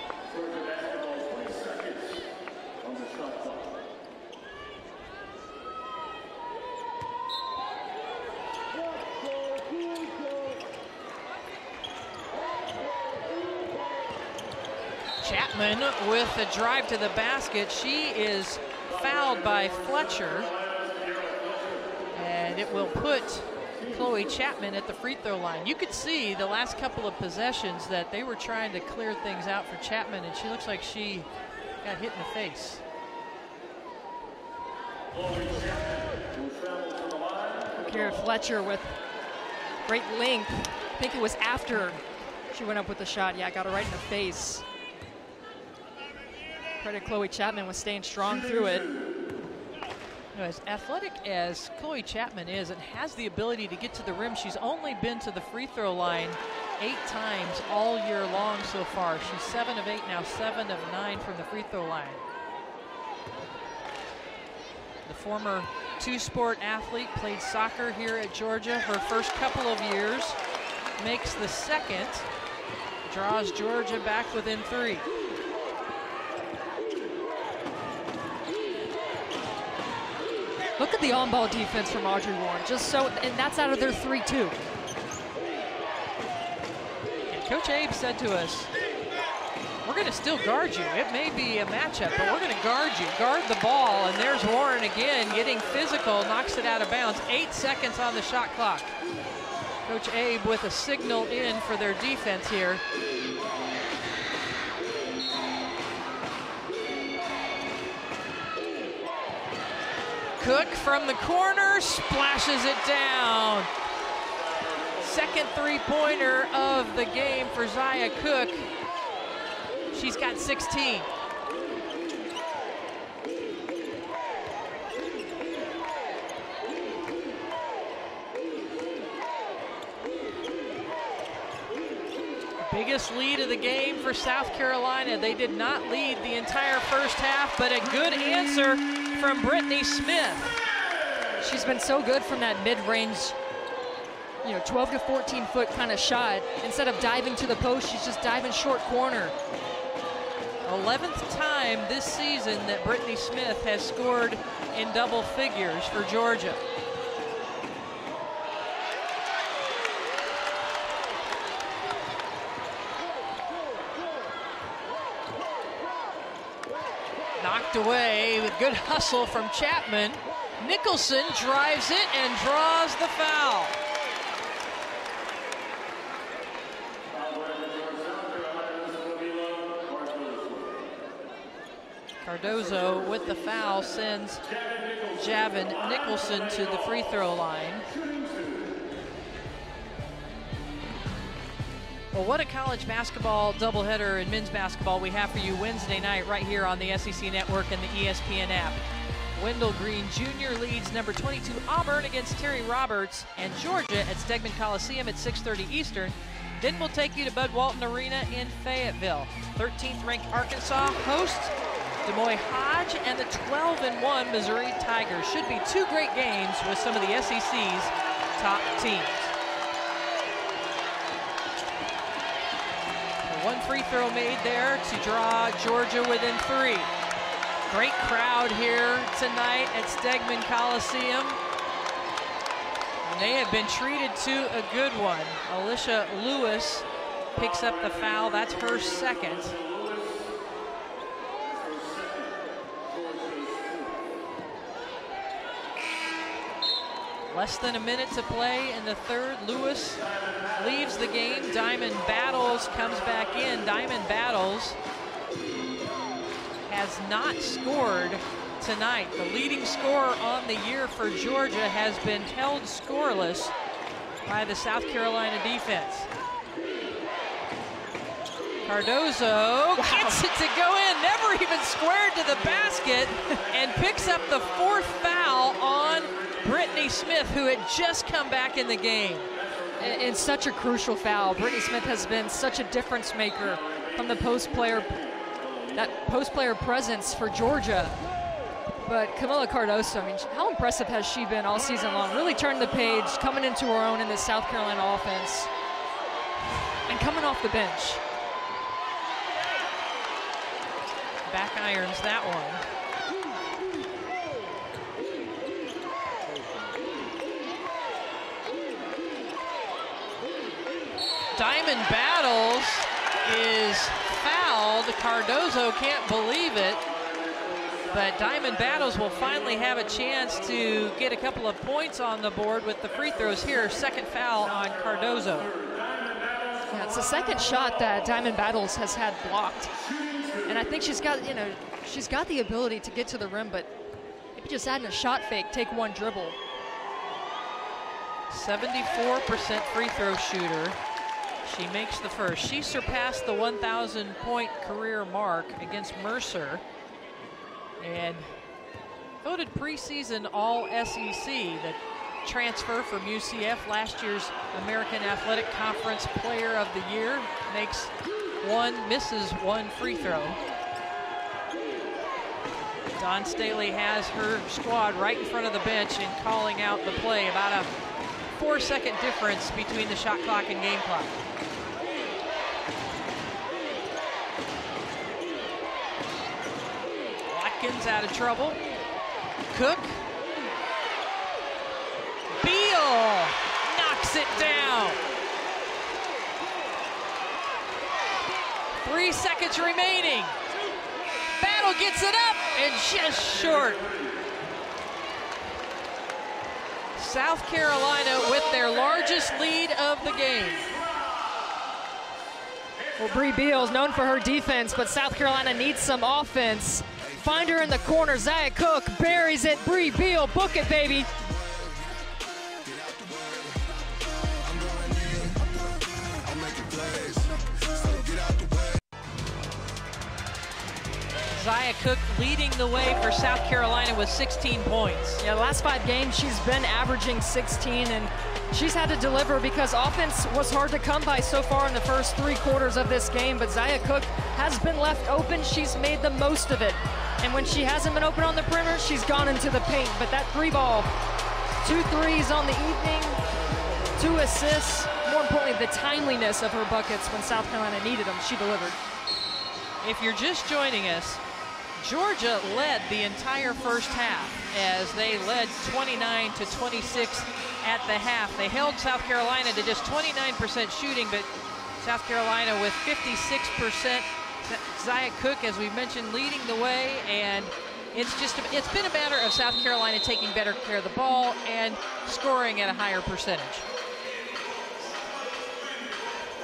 Chapman with a drive to the basket. She is fouled by Fletcher. And it will put Chloe Chapman at the free throw line. You could see the last couple of possessions that they were trying to clear things out for Chapman, and she looks like she got hit in the face. Kierra Fletcher with great length. I think it was after she went up with the shot. Yeah, got her right in the face. Credit Chloe Chapman with staying strong through it. As athletic as Chloe Chapman is and has the ability to get to the rim, she's only been to the free throw line 8 times all year long so far. She's 7 of 8 now, 7 of 9 from the free throw line. The former two-sport athlete, played soccer here at Georgia her first couple of years, makes the second, draws Georgia back within 3. Look at the on-ball defense from Audrey Warren. Just so, and that's out of their 3-2. And Coach Abe said to us, we're gonna still guard you. It may be a matchup, but we're gonna guard you. Guard the ball, and there's Warren again, getting physical, knocks it out of bounds. 8 seconds on the shot clock. Coach Abe with a signal in for their defense here. Cook from the corner, splashes it down. Second three-pointer of the game for Zia Cooke. She's got 16. Biggest lead of the game for South Carolina. They did not lead the entire first half, but a good answer from Brittany Smith. She's been so good from that mid-range, 12 to 14 foot kind of shot. Instead of diving to the post, she's just diving short corner. 11th time this season that Brittany Smith has scored in double figures for Georgia. Knocked away with good hustle from Chapman. Nicholson drives it and draws the foul. Cardoso with the foul sends Javin Nicholson to the free throw line. Well, what a college basketball doubleheader and men's basketball we have for you Wednesday night right here on the SEC Network and the ESPN app. Wendell Green Jr. leads number 22 Auburn against Terry Roberts, and Georgia at Stegeman Coliseum at 6:30 Eastern. Then we'll take you to Bud Walton Arena in Fayetteville. 13th-ranked Arkansas hosts Des Moines Hodge, and the 12-1 Missouri Tigers. Should be 2 great games with some of the SEC's top teams. One free throw made there to draw Georgia within 3. Great crowd here tonight at Stegeman Coliseum. And they have been treated to a good one. Alicia Lewis picks up the foul. That's her second. Less than a minute to play in the third. Lewis leaves the game. Diamond Battles comes back in. Diamond Battles has not scored tonight. The leading scorer on the year for Georgia has been held scoreless by the South Carolina defense. Cardoso gets it to go in, never even squared to the basket, and picks up the 4th foul on Brittany Smith, who had just come back in the game. And such a crucial foul. Brittany Smith has been such a difference maker from the post player, that post player presence for Georgia. But Kamilla Cardoso, I mean, how impressive has she been all season long? Really turned the page, coming into her own in the South Carolina offense and coming off the bench. Back irons that one. Diamond Battles is fouled. Cardoso can't believe it, but Diamond Battles will finally have a chance to get a couple of points on the board with the free throws here. Second foul on Cardoso. Yeah, it's the second shot that Diamond Battles has had blocked. And I think she's got, she's got the ability to get to the rim, but maybe just adding a shot fake, take one dribble. 74% free throw shooter. She makes the first. She surpassed the 1,000-point career mark against Mercer and voted preseason All-SEC, the transfer from UCF, last year's American Athletic Conference Player of the Year. Makes one, misses one free throw. Don Staley has her squad right in front of the bench and calling out the play. About a 4-second difference between the shot clock and game clock. Watkins out of trouble. Cooke. Beal knocks it down. 3 seconds remaining. Battle gets it up and just short. South Carolina with their largest lead of the game. Well, Bree Beal is known for her defense, but South Carolina needs some offense. Find her in the corner. Zia Cooke buries it. Bree Beal, book it, baby. Zia Cooke leading the way for South Carolina with 16 points. Yeah, the last 5 games she's been averaging 16, and she's had to deliver because offense was hard to come by so far in the first 3 quarters of this game, but Zia Cooke has been left open. She's made the most of it. And when she hasn't been open on the perimeter, she's gone into the paint, but that 3-ball, 2 threes on the evening, 2 assists, more importantly, the timeliness of her buckets when South Carolina needed them, she delivered. If you're just joining us, Georgia led the entire first half as they led 29-26 at the half. They held South Carolina to just 29% shooting, but South Carolina with 56%. Zia Cooke, as we mentioned, leading the way, and it's been a matter of South Carolina taking better care of the ball and scoring at a higher percentage.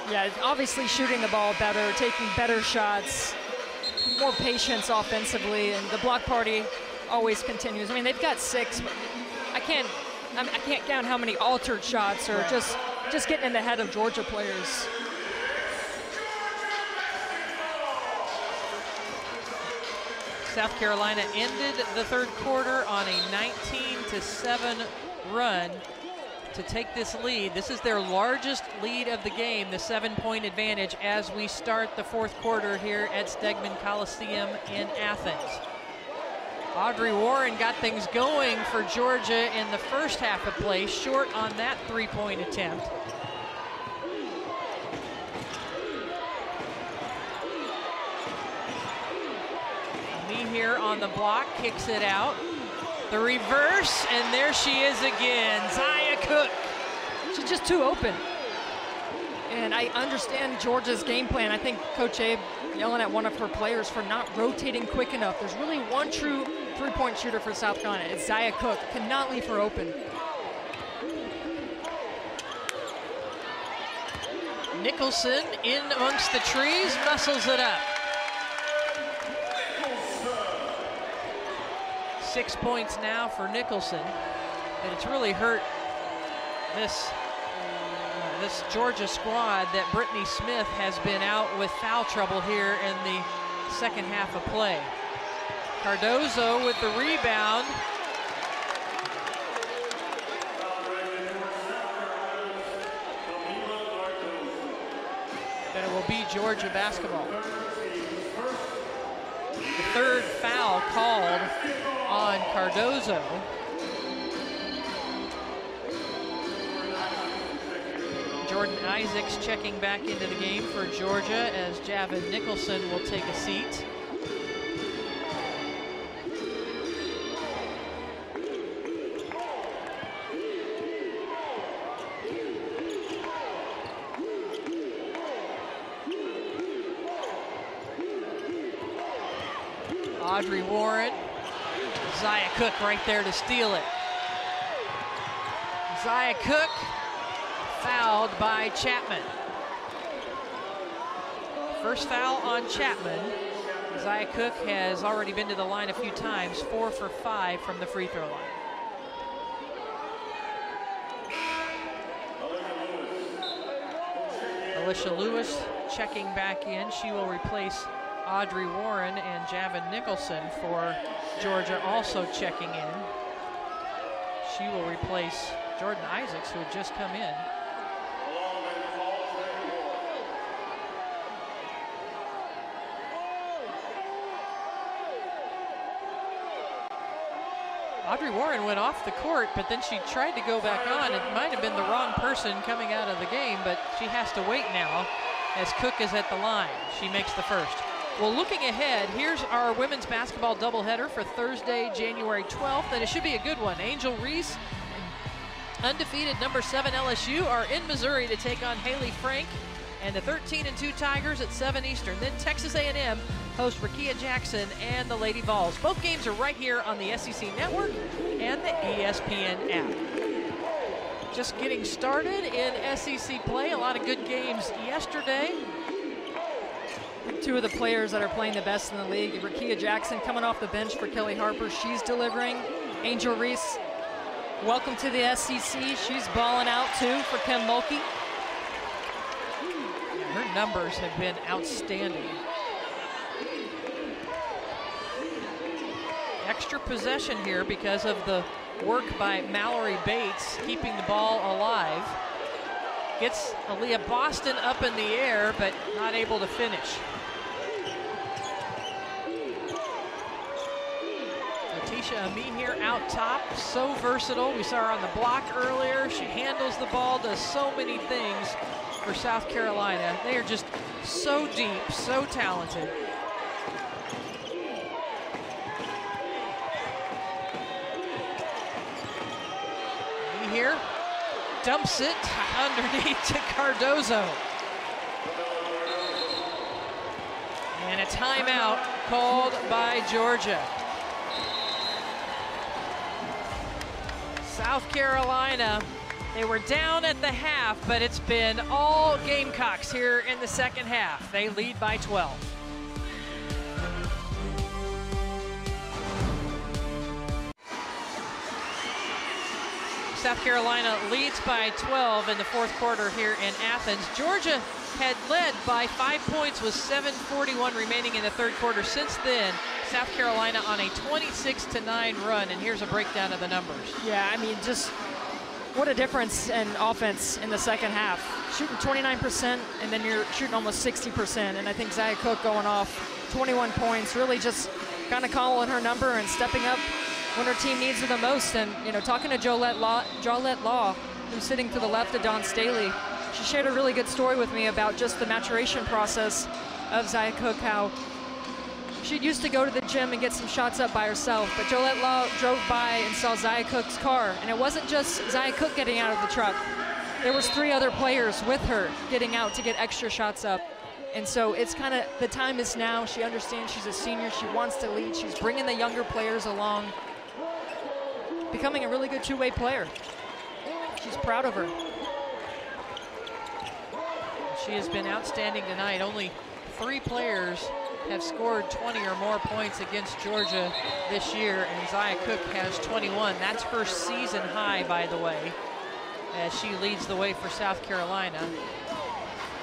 Yeah, obviously shooting the ball better, taking better shots, more patience offensively, and the block party always continues. I mean, they've got 6, but I can't count how many altered shots or just getting in the head of Georgia players. South Carolina ended the third quarter on a 19-7 run to take this lead. This is their largest lead of the game, the 7-point advantage, as we start the fourth quarter here at Stegeman Coliseum in Athens. Audrey Warren got things going for Georgia in the first half of play, short on that 3-point attempt. Amihere on the block, kicks it out. The reverse, and there she is again, Zia Cooke. She's just too open. And I understand Georgia's game plan. I think Coach Abe yelling at one of her players for not rotating quick enough. There's really one true 3-point shooter for South Carolina. It's Zia Cooke. Cannot leave her open. Nicholson in amongst the trees, muscles it up. 6 points now for Nicholson, and it's really hurt this Georgia squad that Brittany Smith has been out with foul trouble here in the second half of play. Cardoso with the rebound. And it will be Georgia basketball. The third foul called on Cardoso. Jordan Isaacs checking back into the game for Georgia as Javin Nicholson will take a seat. Audrey Warren. Zia Cooke right there to steal it. Zia Cooke fouled by Chapman. First foul on Chapman. Zia Cooke has already been to the line a few times, 4 for 5 from the free throw line. Alicia Lewis checking back in. She will replace Audrey Warren, and Javin Nicholson for Georgia also checking in. She will replace Jordan Isaacs, who had just come in. Audrey Warren went off the court, but then she tried to go back on. It might have been the wrong person coming out of the game, but she has to wait now as Cook is at the line. She makes the first. Well, looking ahead, here's our women's basketball doubleheader for Thursday, January 12th, and it should be a good one. Angel Reese, undefeated number 7 LSU, are in Missouri to take on Haley Frank and the 13-2 Tigers at 7 Eastern. Then Texas A&M hosts Rickea Jackson and the Lady Vols. Both games are right here on the SEC Network and the ESPN app. Just getting started in SEC play. A lot of good games yesterday. Two of the players that are playing the best in the league. Rickea Jackson coming off the bench for Kelly Harper. She's delivering. Angel Reese, welcome to the SEC. She's balling out too for Kim Mulkey. Her numbers have been outstanding. Extra possession here because of the work by Mallory Bates, keeping the ball alive. Gets Aliyah Boston up in the air, but not able to finish. Laeticia Amihere out top, so versatile. We saw her on the block earlier. She handles the ball, does so many things for South Carolina. They are just so deep, so talented. Here, dumps it underneath to Cardoso. And a timeout called by Georgia. South Carolina, they were down at the half, but it's been all Gamecocks here in the second half. They lead by 12. South Carolina leads by 12 in the fourth quarter here in Athens. Georgia had led by 5 points with 7:41 remaining in the third quarter. Since then, South Carolina on a 26-9 run, and here's a breakdown of the numbers. Yeah, I mean, just what a difference in offense in the second half. Shooting 29%, and then you're shooting almost 60%, and I think Zia Cooke going off 21 points, really just kind of calling her number and stepping up when her team needs her the most. And, you know, talking to Jolette Law, who's sitting to the left of Don Staley, she shared a really good story with me about just the maturation process of Zia Cooke, how she used to go to the gym and get some shots up by herself, but Jolette Law drove by and saw Zia Cooke's car, and it wasn't just Zia Cooke getting out of the truck. There was 3 other players with her getting out to get extra shots up. And so it's kind of, the time is now. She understands she's a senior. She wants to lead. She's bringing the younger players along, becoming a really good two-way player. She's proud of her. She has been outstanding tonight. Only 3 players have scored 20 or more points against Georgia this year, and Zia Cooke has 21. That's her season high, by the way, as she leads the way for South Carolina.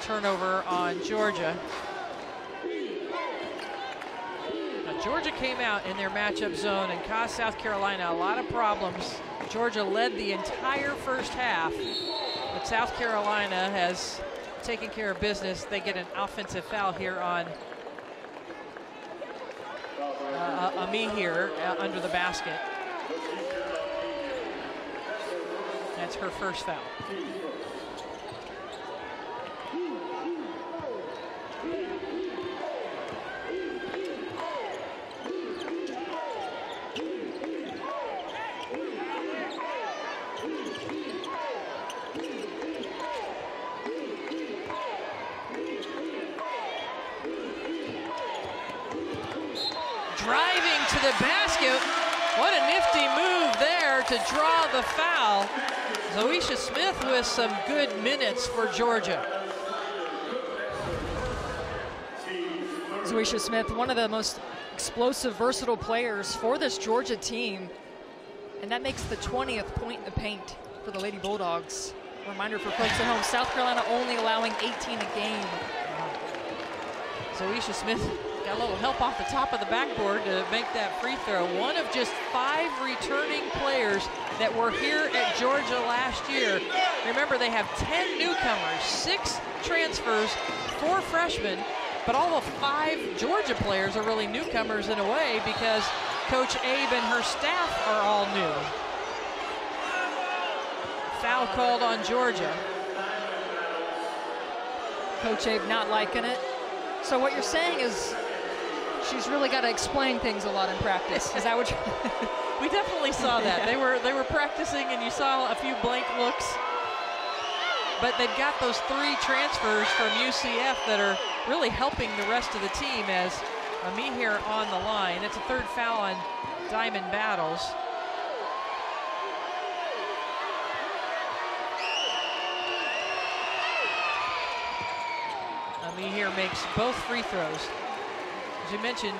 Turnover on Georgia. Georgia came out in their matchup zone and caused South Carolina a lot of problems. Georgia led the entire first half, but South Carolina has taken care of business. They get an offensive foul here on Amihere under the basket. That's her first foul. Driving the basket. What a nifty move there to draw the foul. Zoesha Smith with some good minutes for Georgia. Zoesha Smith, one of the most explosive, versatile players for this Georgia team. And that makes the 20th point in the paint for the Lady Bulldogs. Reminder for folks at home, South Carolina only allowing 18 a game. Zoesha Smith got a little help off the top of the backboard to make that free throw. One of just 5 returning players that were here at Georgia last year. Remember, they have 10 newcomers, 6 transfers, 4 freshmen, but all the 5 Georgia players are really newcomers in a way because Coach Abe and her staff are all new. Foul called on Georgia. Coach Abe not liking it. So what you're saying is she's really got to explain things a lot in practice. Is that what you're We definitely saw that. Yeah. They were practicing and you saw a few blank looks. But they've got those 3 transfers from UCF that are really helping the rest of the team as Amihere on the line. It's a 3rd foul on Diamond Battles. Amihere makes both free throws. As you mentioned,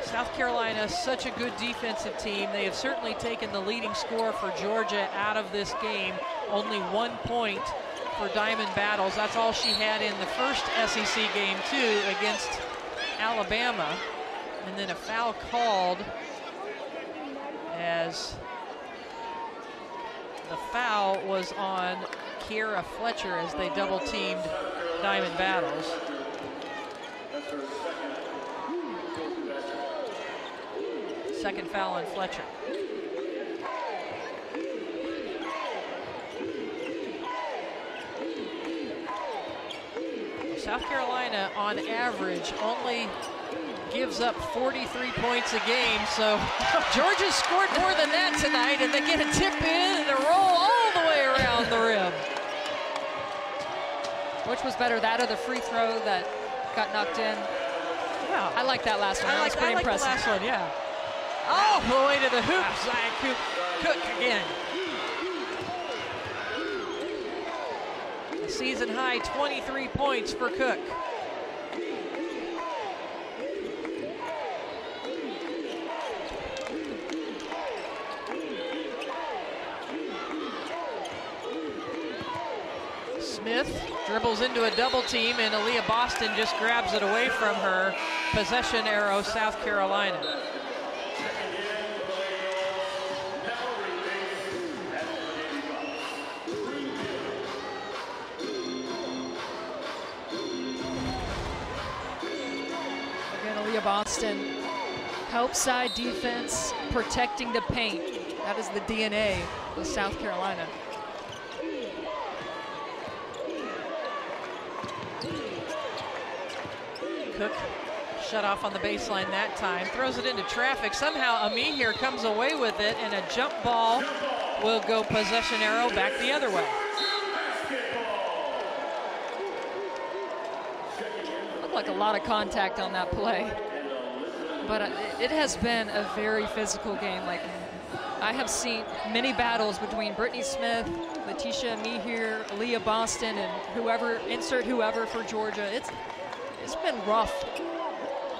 South Carolina, such a good defensive team. They have certainly taken the leading score for Georgia out of this game. Only 1 point for Diamond Battles. That's all she had in the first SEC game, too, against Alabama. And then a foul called as the foul was on Kierra Fletcher as they double-teamed Diamond Battles. Second foul on Fletcher. South Carolina, on average, only gives up 43 points a game, so Georgia scored more than that tonight, and they get a tip in and a roll all the way around the rim. Which was better, that or the free throw that got knocked in? Yeah. I like that last one. That was pretty impressive. I like the last one, yeah. Oh, the way to the hoop, Zia Cooke again. A season high 23 points for Cooke. Smith dribbles into a double team and Aliyah Boston just grabs it away from her. Possession arrow, South Carolina. Boston, help side defense, protecting the paint. That is the DNA of South Carolina. Cooke shut off on the baseline that time, throws it into traffic. Somehow Amihere comes away with it, and a jump ball will go possession arrow back the other way. Looked like a lot of contact on that play. But it has been a very physical game. Like, I have seen many battles between Brittany Smith, Laeticia Amihere, Aliyah Boston, and whoever, insert whoever for Georgia. It's been rough.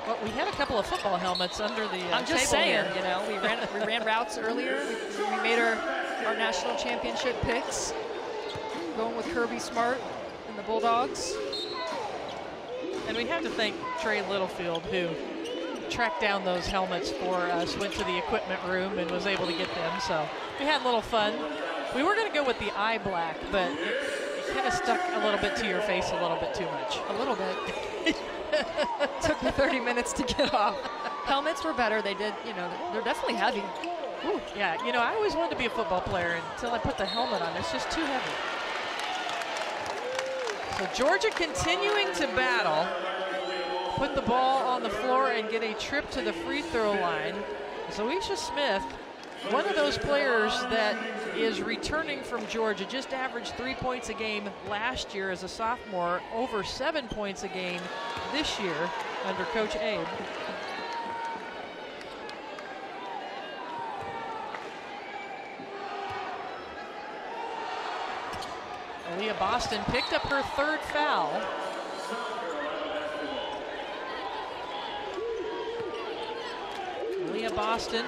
Well, we had a couple of football helmets under the I'm just saying, here. You know, we ran routes earlier. We made our national championship picks. Going with Kirby Smart and the Bulldogs. And we have to thank Trey Littlefield, who tracked down those helmets for us, went to the equipment room and was able to get them, so we had a little fun. We were gonna go with the eye black, but it kind of stuck a little bit to your face a little bit too much. A little bit. Took me 30 minutes to get off. Helmets were better, they did, you know, they're definitely heavy. Ooh, yeah, you know, I always wanted to be a football player until I put the helmet on, it's just too heavy. So Georgia continuing to battle. Put the ball on the floor and get a trip to the free throw line. Zoesha Smith, one of those players that is returning from Georgia, just averaged 3 points a game last year as a sophomore, over 7 points a game this year under Coach Abe. Boston picked up her third foul. Aliyah Boston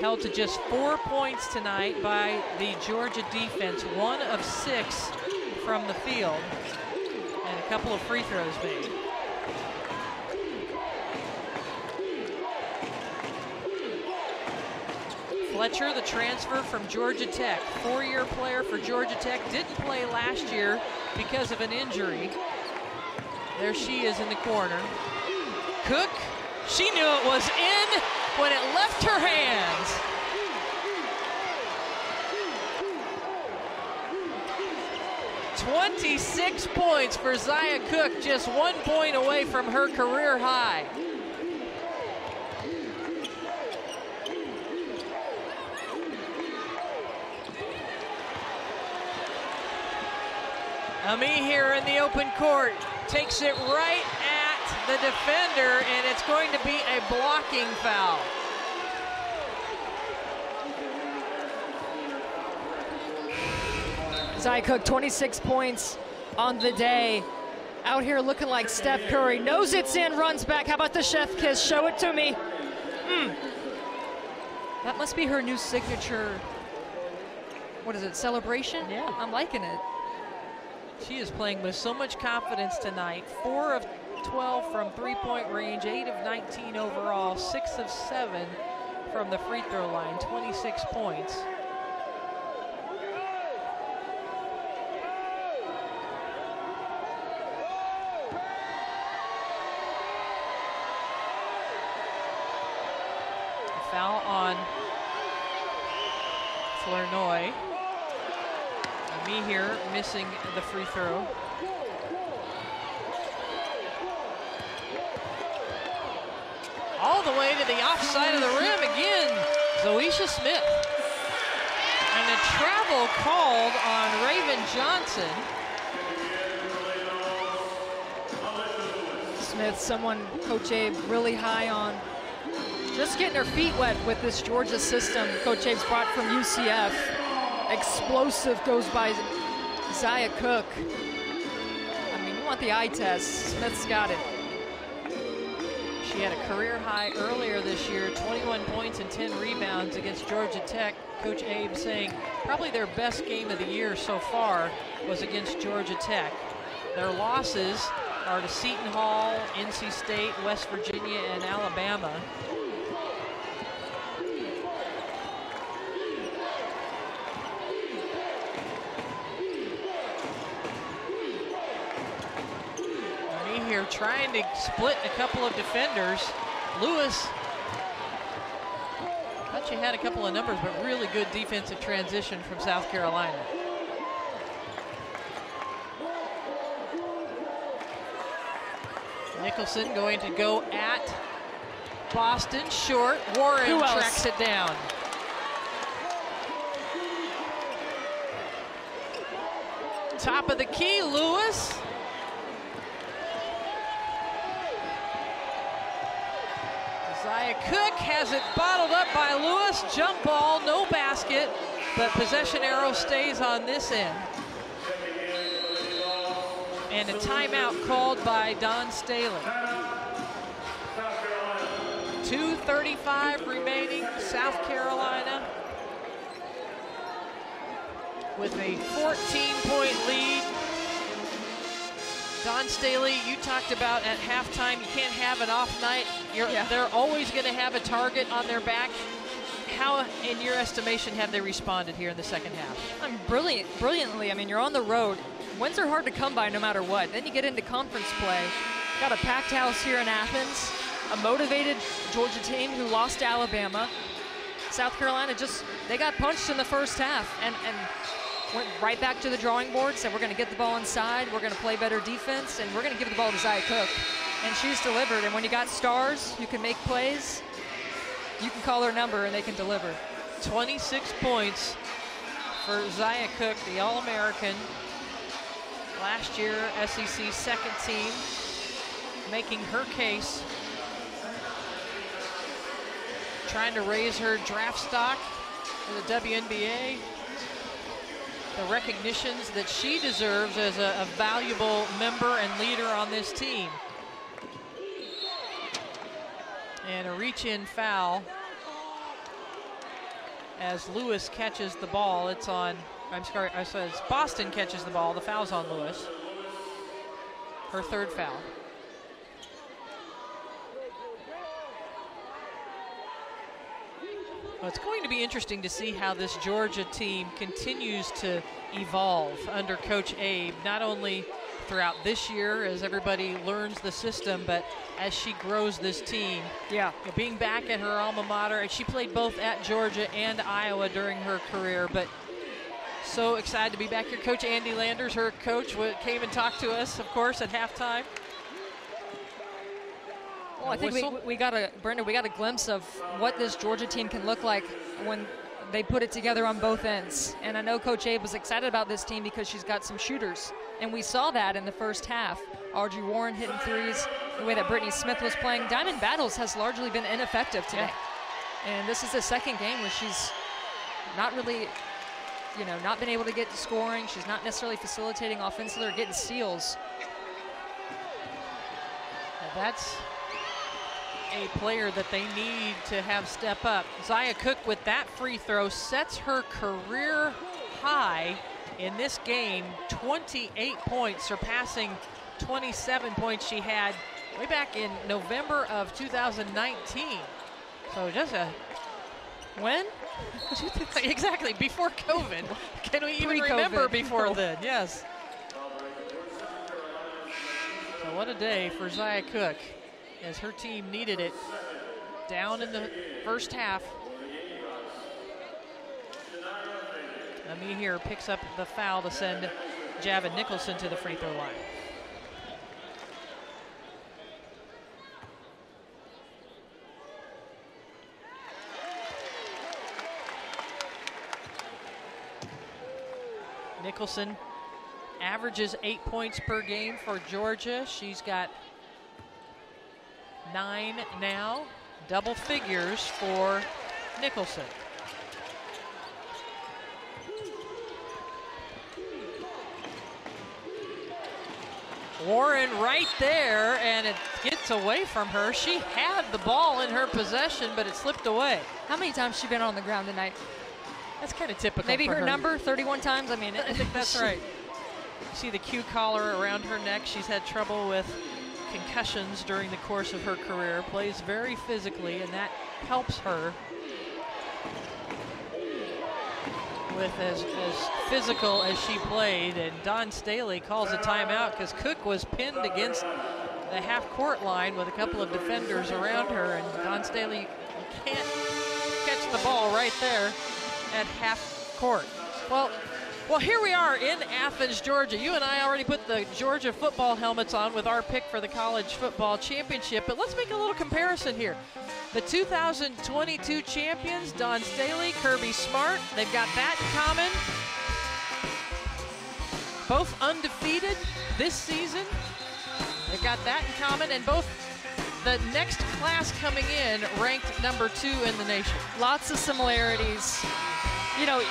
held to just 4 points tonight by the Georgia defense, 1 of 6 from the field, and a couple of free throws made. Fletcher, the transfer from Georgia Tech, four-year player for Georgia Tech, didn't play last year because of an injury. There she is in the corner. Cook, she knew it was in when it left her hands. "26 points for Zia Cooke, just 1 point away from her career high. Amihere in the open court, takes it right at the defender, and it's going to be a blocking foul. Zia Cooke, 26 points on the day. Out here looking like Steph Curry. Knows it's in, runs back. How about the chef kiss? Show it to me. That must be her new signature, what is it, celebration? Yeah. I'm liking it. She is playing with so much confidence tonight. 4 of 12 from three-point range, 8 of 19 overall, 6 of 7 from the free throw line, 26 points. A foul on Flournoy. Me here missing the free throw. All the way to the offside of the rim again. Zoesha Smith. And a travel called on Raven Johnson. Smith, someone Coach Abe really high on. Just getting her feet wet with this Georgia system Coach Abe's brought from UCF. Explosive goes by Zia Cooke. I mean, you want the eye test. Smith's got it. She had a career high earlier this year, 21 points and 10 rebounds against Georgia Tech. Coach Abe saying probably their best game of the year so far was against Georgia Tech. Their losses are to Seton Hall, NC State, West Virginia, and Alabama. Trying to split a couple of defenders. Lewis, thought she had a couple of numbers, but really good defensive transition from South Carolina. Nicholson going to go at Boston, short. Warren tracks it down. Top of the key, Lewis. Zia Cooke has it bottled up by Lewis. Jump ball, no basket, but possession arrow stays on this end. And a timeout called by Don Staley. 2:35 remaining, South Carolina with a 14-point lead. Don Staley, you talked about at halftime, you can't have an off night. They're always going to have a target on their back. How, in your estimation, have they responded here in the second half? Brilliantly. I mean, you're on the road. Wins are hard to come by no matter what. Then you get into conference play. Got a packed house here in Athens. A motivated Georgia team who lost to Alabama. South Carolina just, they got punched in the first half. And went right back to the drawing board, said we're going to get the ball inside, we're going to play better defense, and we're going to give the ball to Zia Cooke. And she's delivered, and when you got stars, you can make plays, you can call her number, and they can deliver. 26 points for Zia Cooke, the All-American. Last year, SEC second team, making her case. Trying to raise her draft stock in the WNBA. the recognitions that she deserves as a valuable member and leader on this team. And a reach-in foul as Lewis catches the ball. It's on, I'm sorry, I said Boston catches the ball. The foul's on Lewis. Her third foul. Well, it's going to be interesting to see how this Georgia team continues to evolve under Coach Abe, not only throughout this year as everybody learns the system, but as she grows this team. Yeah. Being back at her alma mater, and she played both at Georgia and Iowa during her career, but so excited to be back here. Coach Andy Landers, her coach, came and talked to us, of course, at halftime. Well, I think we got a, Brenda, we got a glimpse of what this Georgia team can look like when they put it together on both ends. And I know Coach Abe was excited about this team because she's got some shooters. And we saw that in the first half. Audrey Warren hitting threes, the way that Brittany Smith was playing. Diamond Battles has largely been ineffective today. Yeah. And this is the second game where she's not really, you know, not been able to get to scoring. She's not necessarily facilitating offensively or getting steals. Now that's a player that they need to have step up. Zia Cooke with that free throw sets her career high in this game, 28 points, surpassing 27 points she had way back in November of 2019. So just a win? Exactly, before COVID. Can we even remember before then? Yes. So what a day for Zia Cooke, as her team needed it down in the first half. Amihere picks up the foul to send Javin Nicholson to the free throw line. Nicholson averages 8 points per game for Georgia. She's got 9 now, double figures for Nicholson. Warren right there, and it gets away from her. She had the ball in her possession, but it slipped away. How many times has she been on the ground tonight? That's kind of typical. Maybe her number, 31 times. I mean, I think that's right. You see the Q collar around her neck. She's had trouble with concussions during the course of her career, plays very physically, and that helps her with as physical as she played. And Don Staley calls a timeout because Cooke was pinned against the half-court line with a couple of defenders around her, and Don Staley can't catch the ball right there at half-court. Well, here we are in Athens, Georgia. You and I already put the Georgia football helmets on with our pick for the college football championship, but let's make a little comparison here. The 2022 champions, Don Staley, Kirby Smart, they've got that in common. Both undefeated this season. They've got that in common, and both the next class coming in ranked #2 in the nation. Lots of similarities. You know,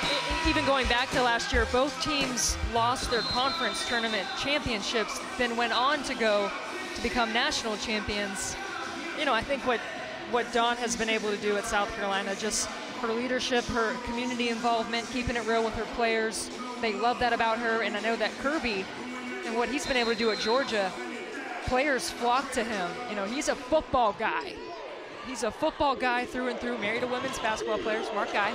even going back to last year, both teams lost their conference tournament championships, then went on to go to become national champions. You know, I think what Dawn has been able to do at South Carolina, just her leadership, her community involvement, keeping it real with her players, they love that about her. And I know that Kirby and what he's been able to do at Georgia, players flock to him. You know, he's a football guy. He's a football guy through and through, married a women's basketball player, smart guy.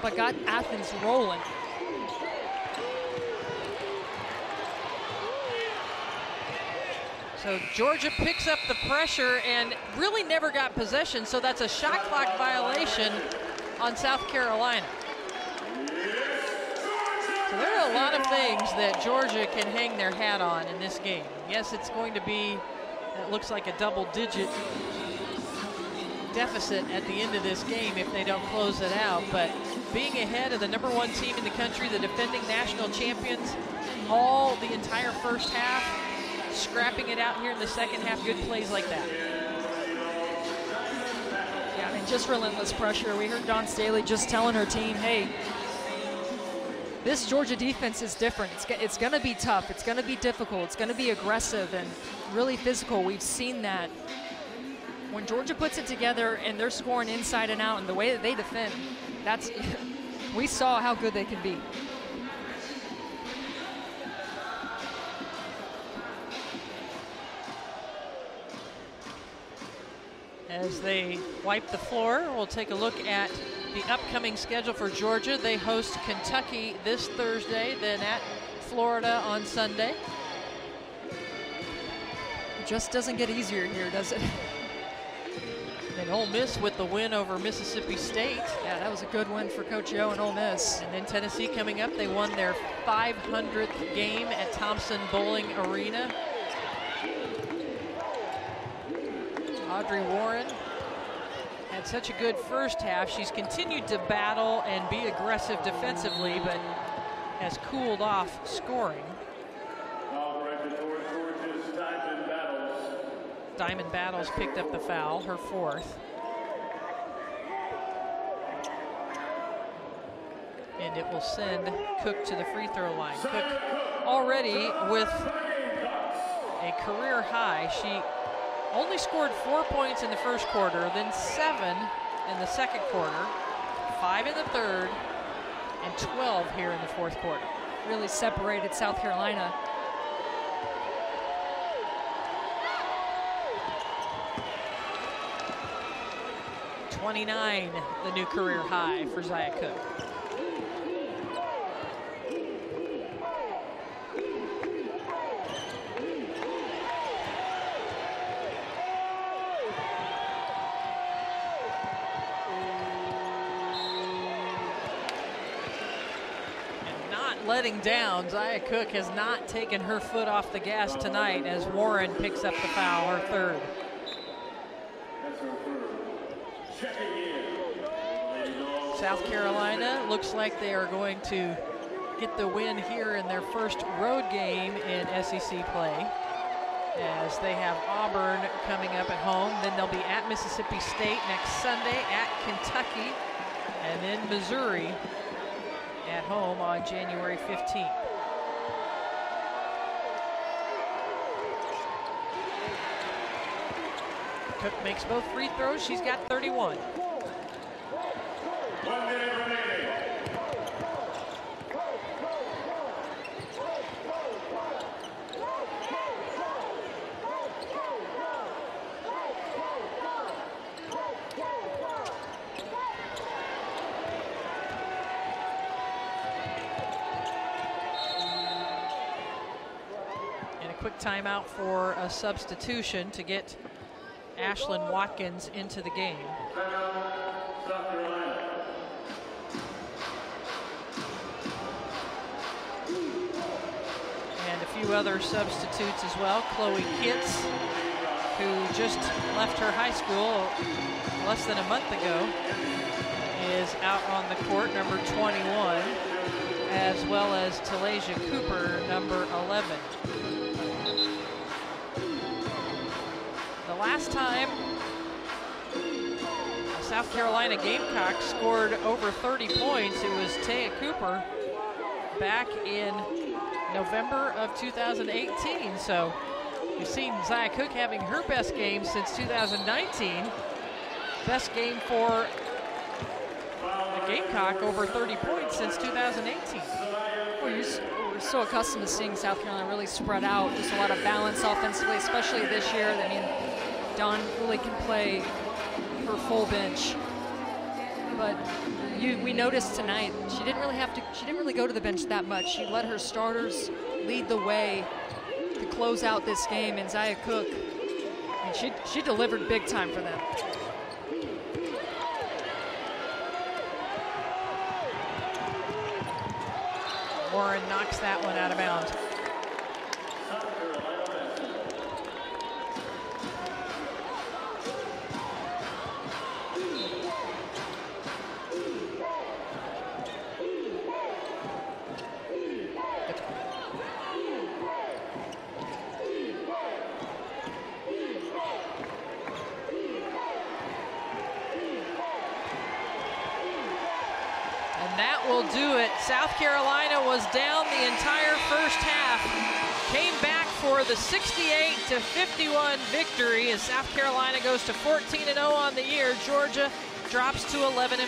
But got Athens rolling. So Georgia picks up the pressure and really never got possession, so that's a shot clock violation on South Carolina. So there are a lot of things that Georgia can hang their hat on in this game. Yes, it's going to be, it looks like a double-digit deficit at the end of this game if they don't close it out. But being ahead of the #1 team in the country, the defending national champions, all the entire first half, scrapping it out here in the second half, good plays like that. Yeah, and just relentless pressure. We heard Don Staley just telling her team, hey, this Georgia defense is different. It's going to be tough. It's going to be difficult. It's going to be aggressive and really physical. We've seen that. When Georgia puts it together and they're scoring inside and out and the way that they defend, that's we saw how good they can be. As they wipe the floor, we'll take a look at the upcoming schedule for Georgia. They host Kentucky this Thursday, then at Florida on Sunday. It just doesn't get easier here, does it? And Ole Miss with the win over Mississippi State. Yeah, that was a good win for Coach O and Ole Miss. And then Tennessee coming up. They won their 500th game at Thompson Bowling Arena. Audrey Warren had such a good first half. She's continued to battle and be aggressive defensively, but has cooled off scoring. Diamond Battles picked up the foul, her fourth. And it will send Cook to the free throw line. Cook already with a career high. She only scored 4 points in the first quarter, then 7 in the second quarter, 5 in the third, and 12 here in the fourth quarter. Really separated South Carolina. The new career high for Zia Cooke. And not letting down, Zia Cooke has not taken her foot off the gas tonight as Warren picks up the foul, her third. South Carolina looks like they are going to get the win here in their first road game in SEC play, as they have Auburn coming up at home. Then they'll be at Mississippi State next Sunday, at Kentucky, and then Missouri at home on January 15th. Cook makes both free throws. She's got 31. 1 minute remaining. And a quick timeout for a substitution to get Ashlyn Watkins into the game. Other substitutes as well. Chloe Kitts, who just left her high school less than a month ago, is out on the court, number 21, as well as Talasia Cooper, number 11. The last time the South Carolina Gamecocks scored over 30 points, it was Taya Cooper back in November of 2018. So we've seen Zia Cooke having her best game since 2019. Best game for a Gamecock over 30 points since 2018. We're so accustomed to seeing South Carolina really spread out, just a lot of balance offensively, especially this year. I mean, Dawn really can play her full bench. But we noticed tonight she didn't really have to. She didn't really go to the bench that much. She let her starters lead the way to close out this game. And Zia Cooke, I mean, she delivered big time for them. Warren knocks that one out of bounds. will do it. South Carolina was down the entire first half, came back for the 68-51 victory as South Carolina goes to 14-0 on the year. Georgia drops to 11-5.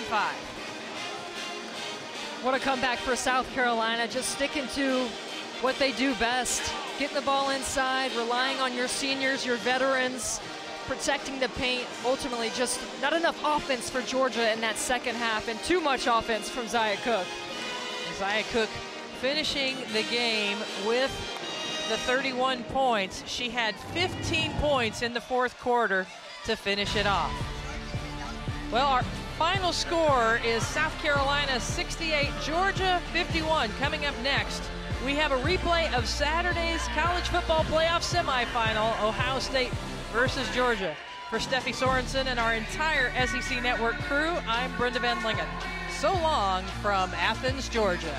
What a comeback for South Carolina, just sticking to what they do best, getting the ball inside, relying on your seniors, your veterans, protecting the paint. Ultimately, just not enough offense for Georgia in that second half, and too much offense from Zia Cooke. Zia Cooke finishing the game with the 31 points. She had 15 points in the fourth quarter to finish it off. Well, our final score is South Carolina 68, Georgia 51. Coming up next, we have a replay of Saturday's college football playoff semifinal, Ohio State versus Georgia. For Steffi Sorensen and our entire SEC Network crew, I'm Brenda Van Lingen. So long from Athens, Georgia.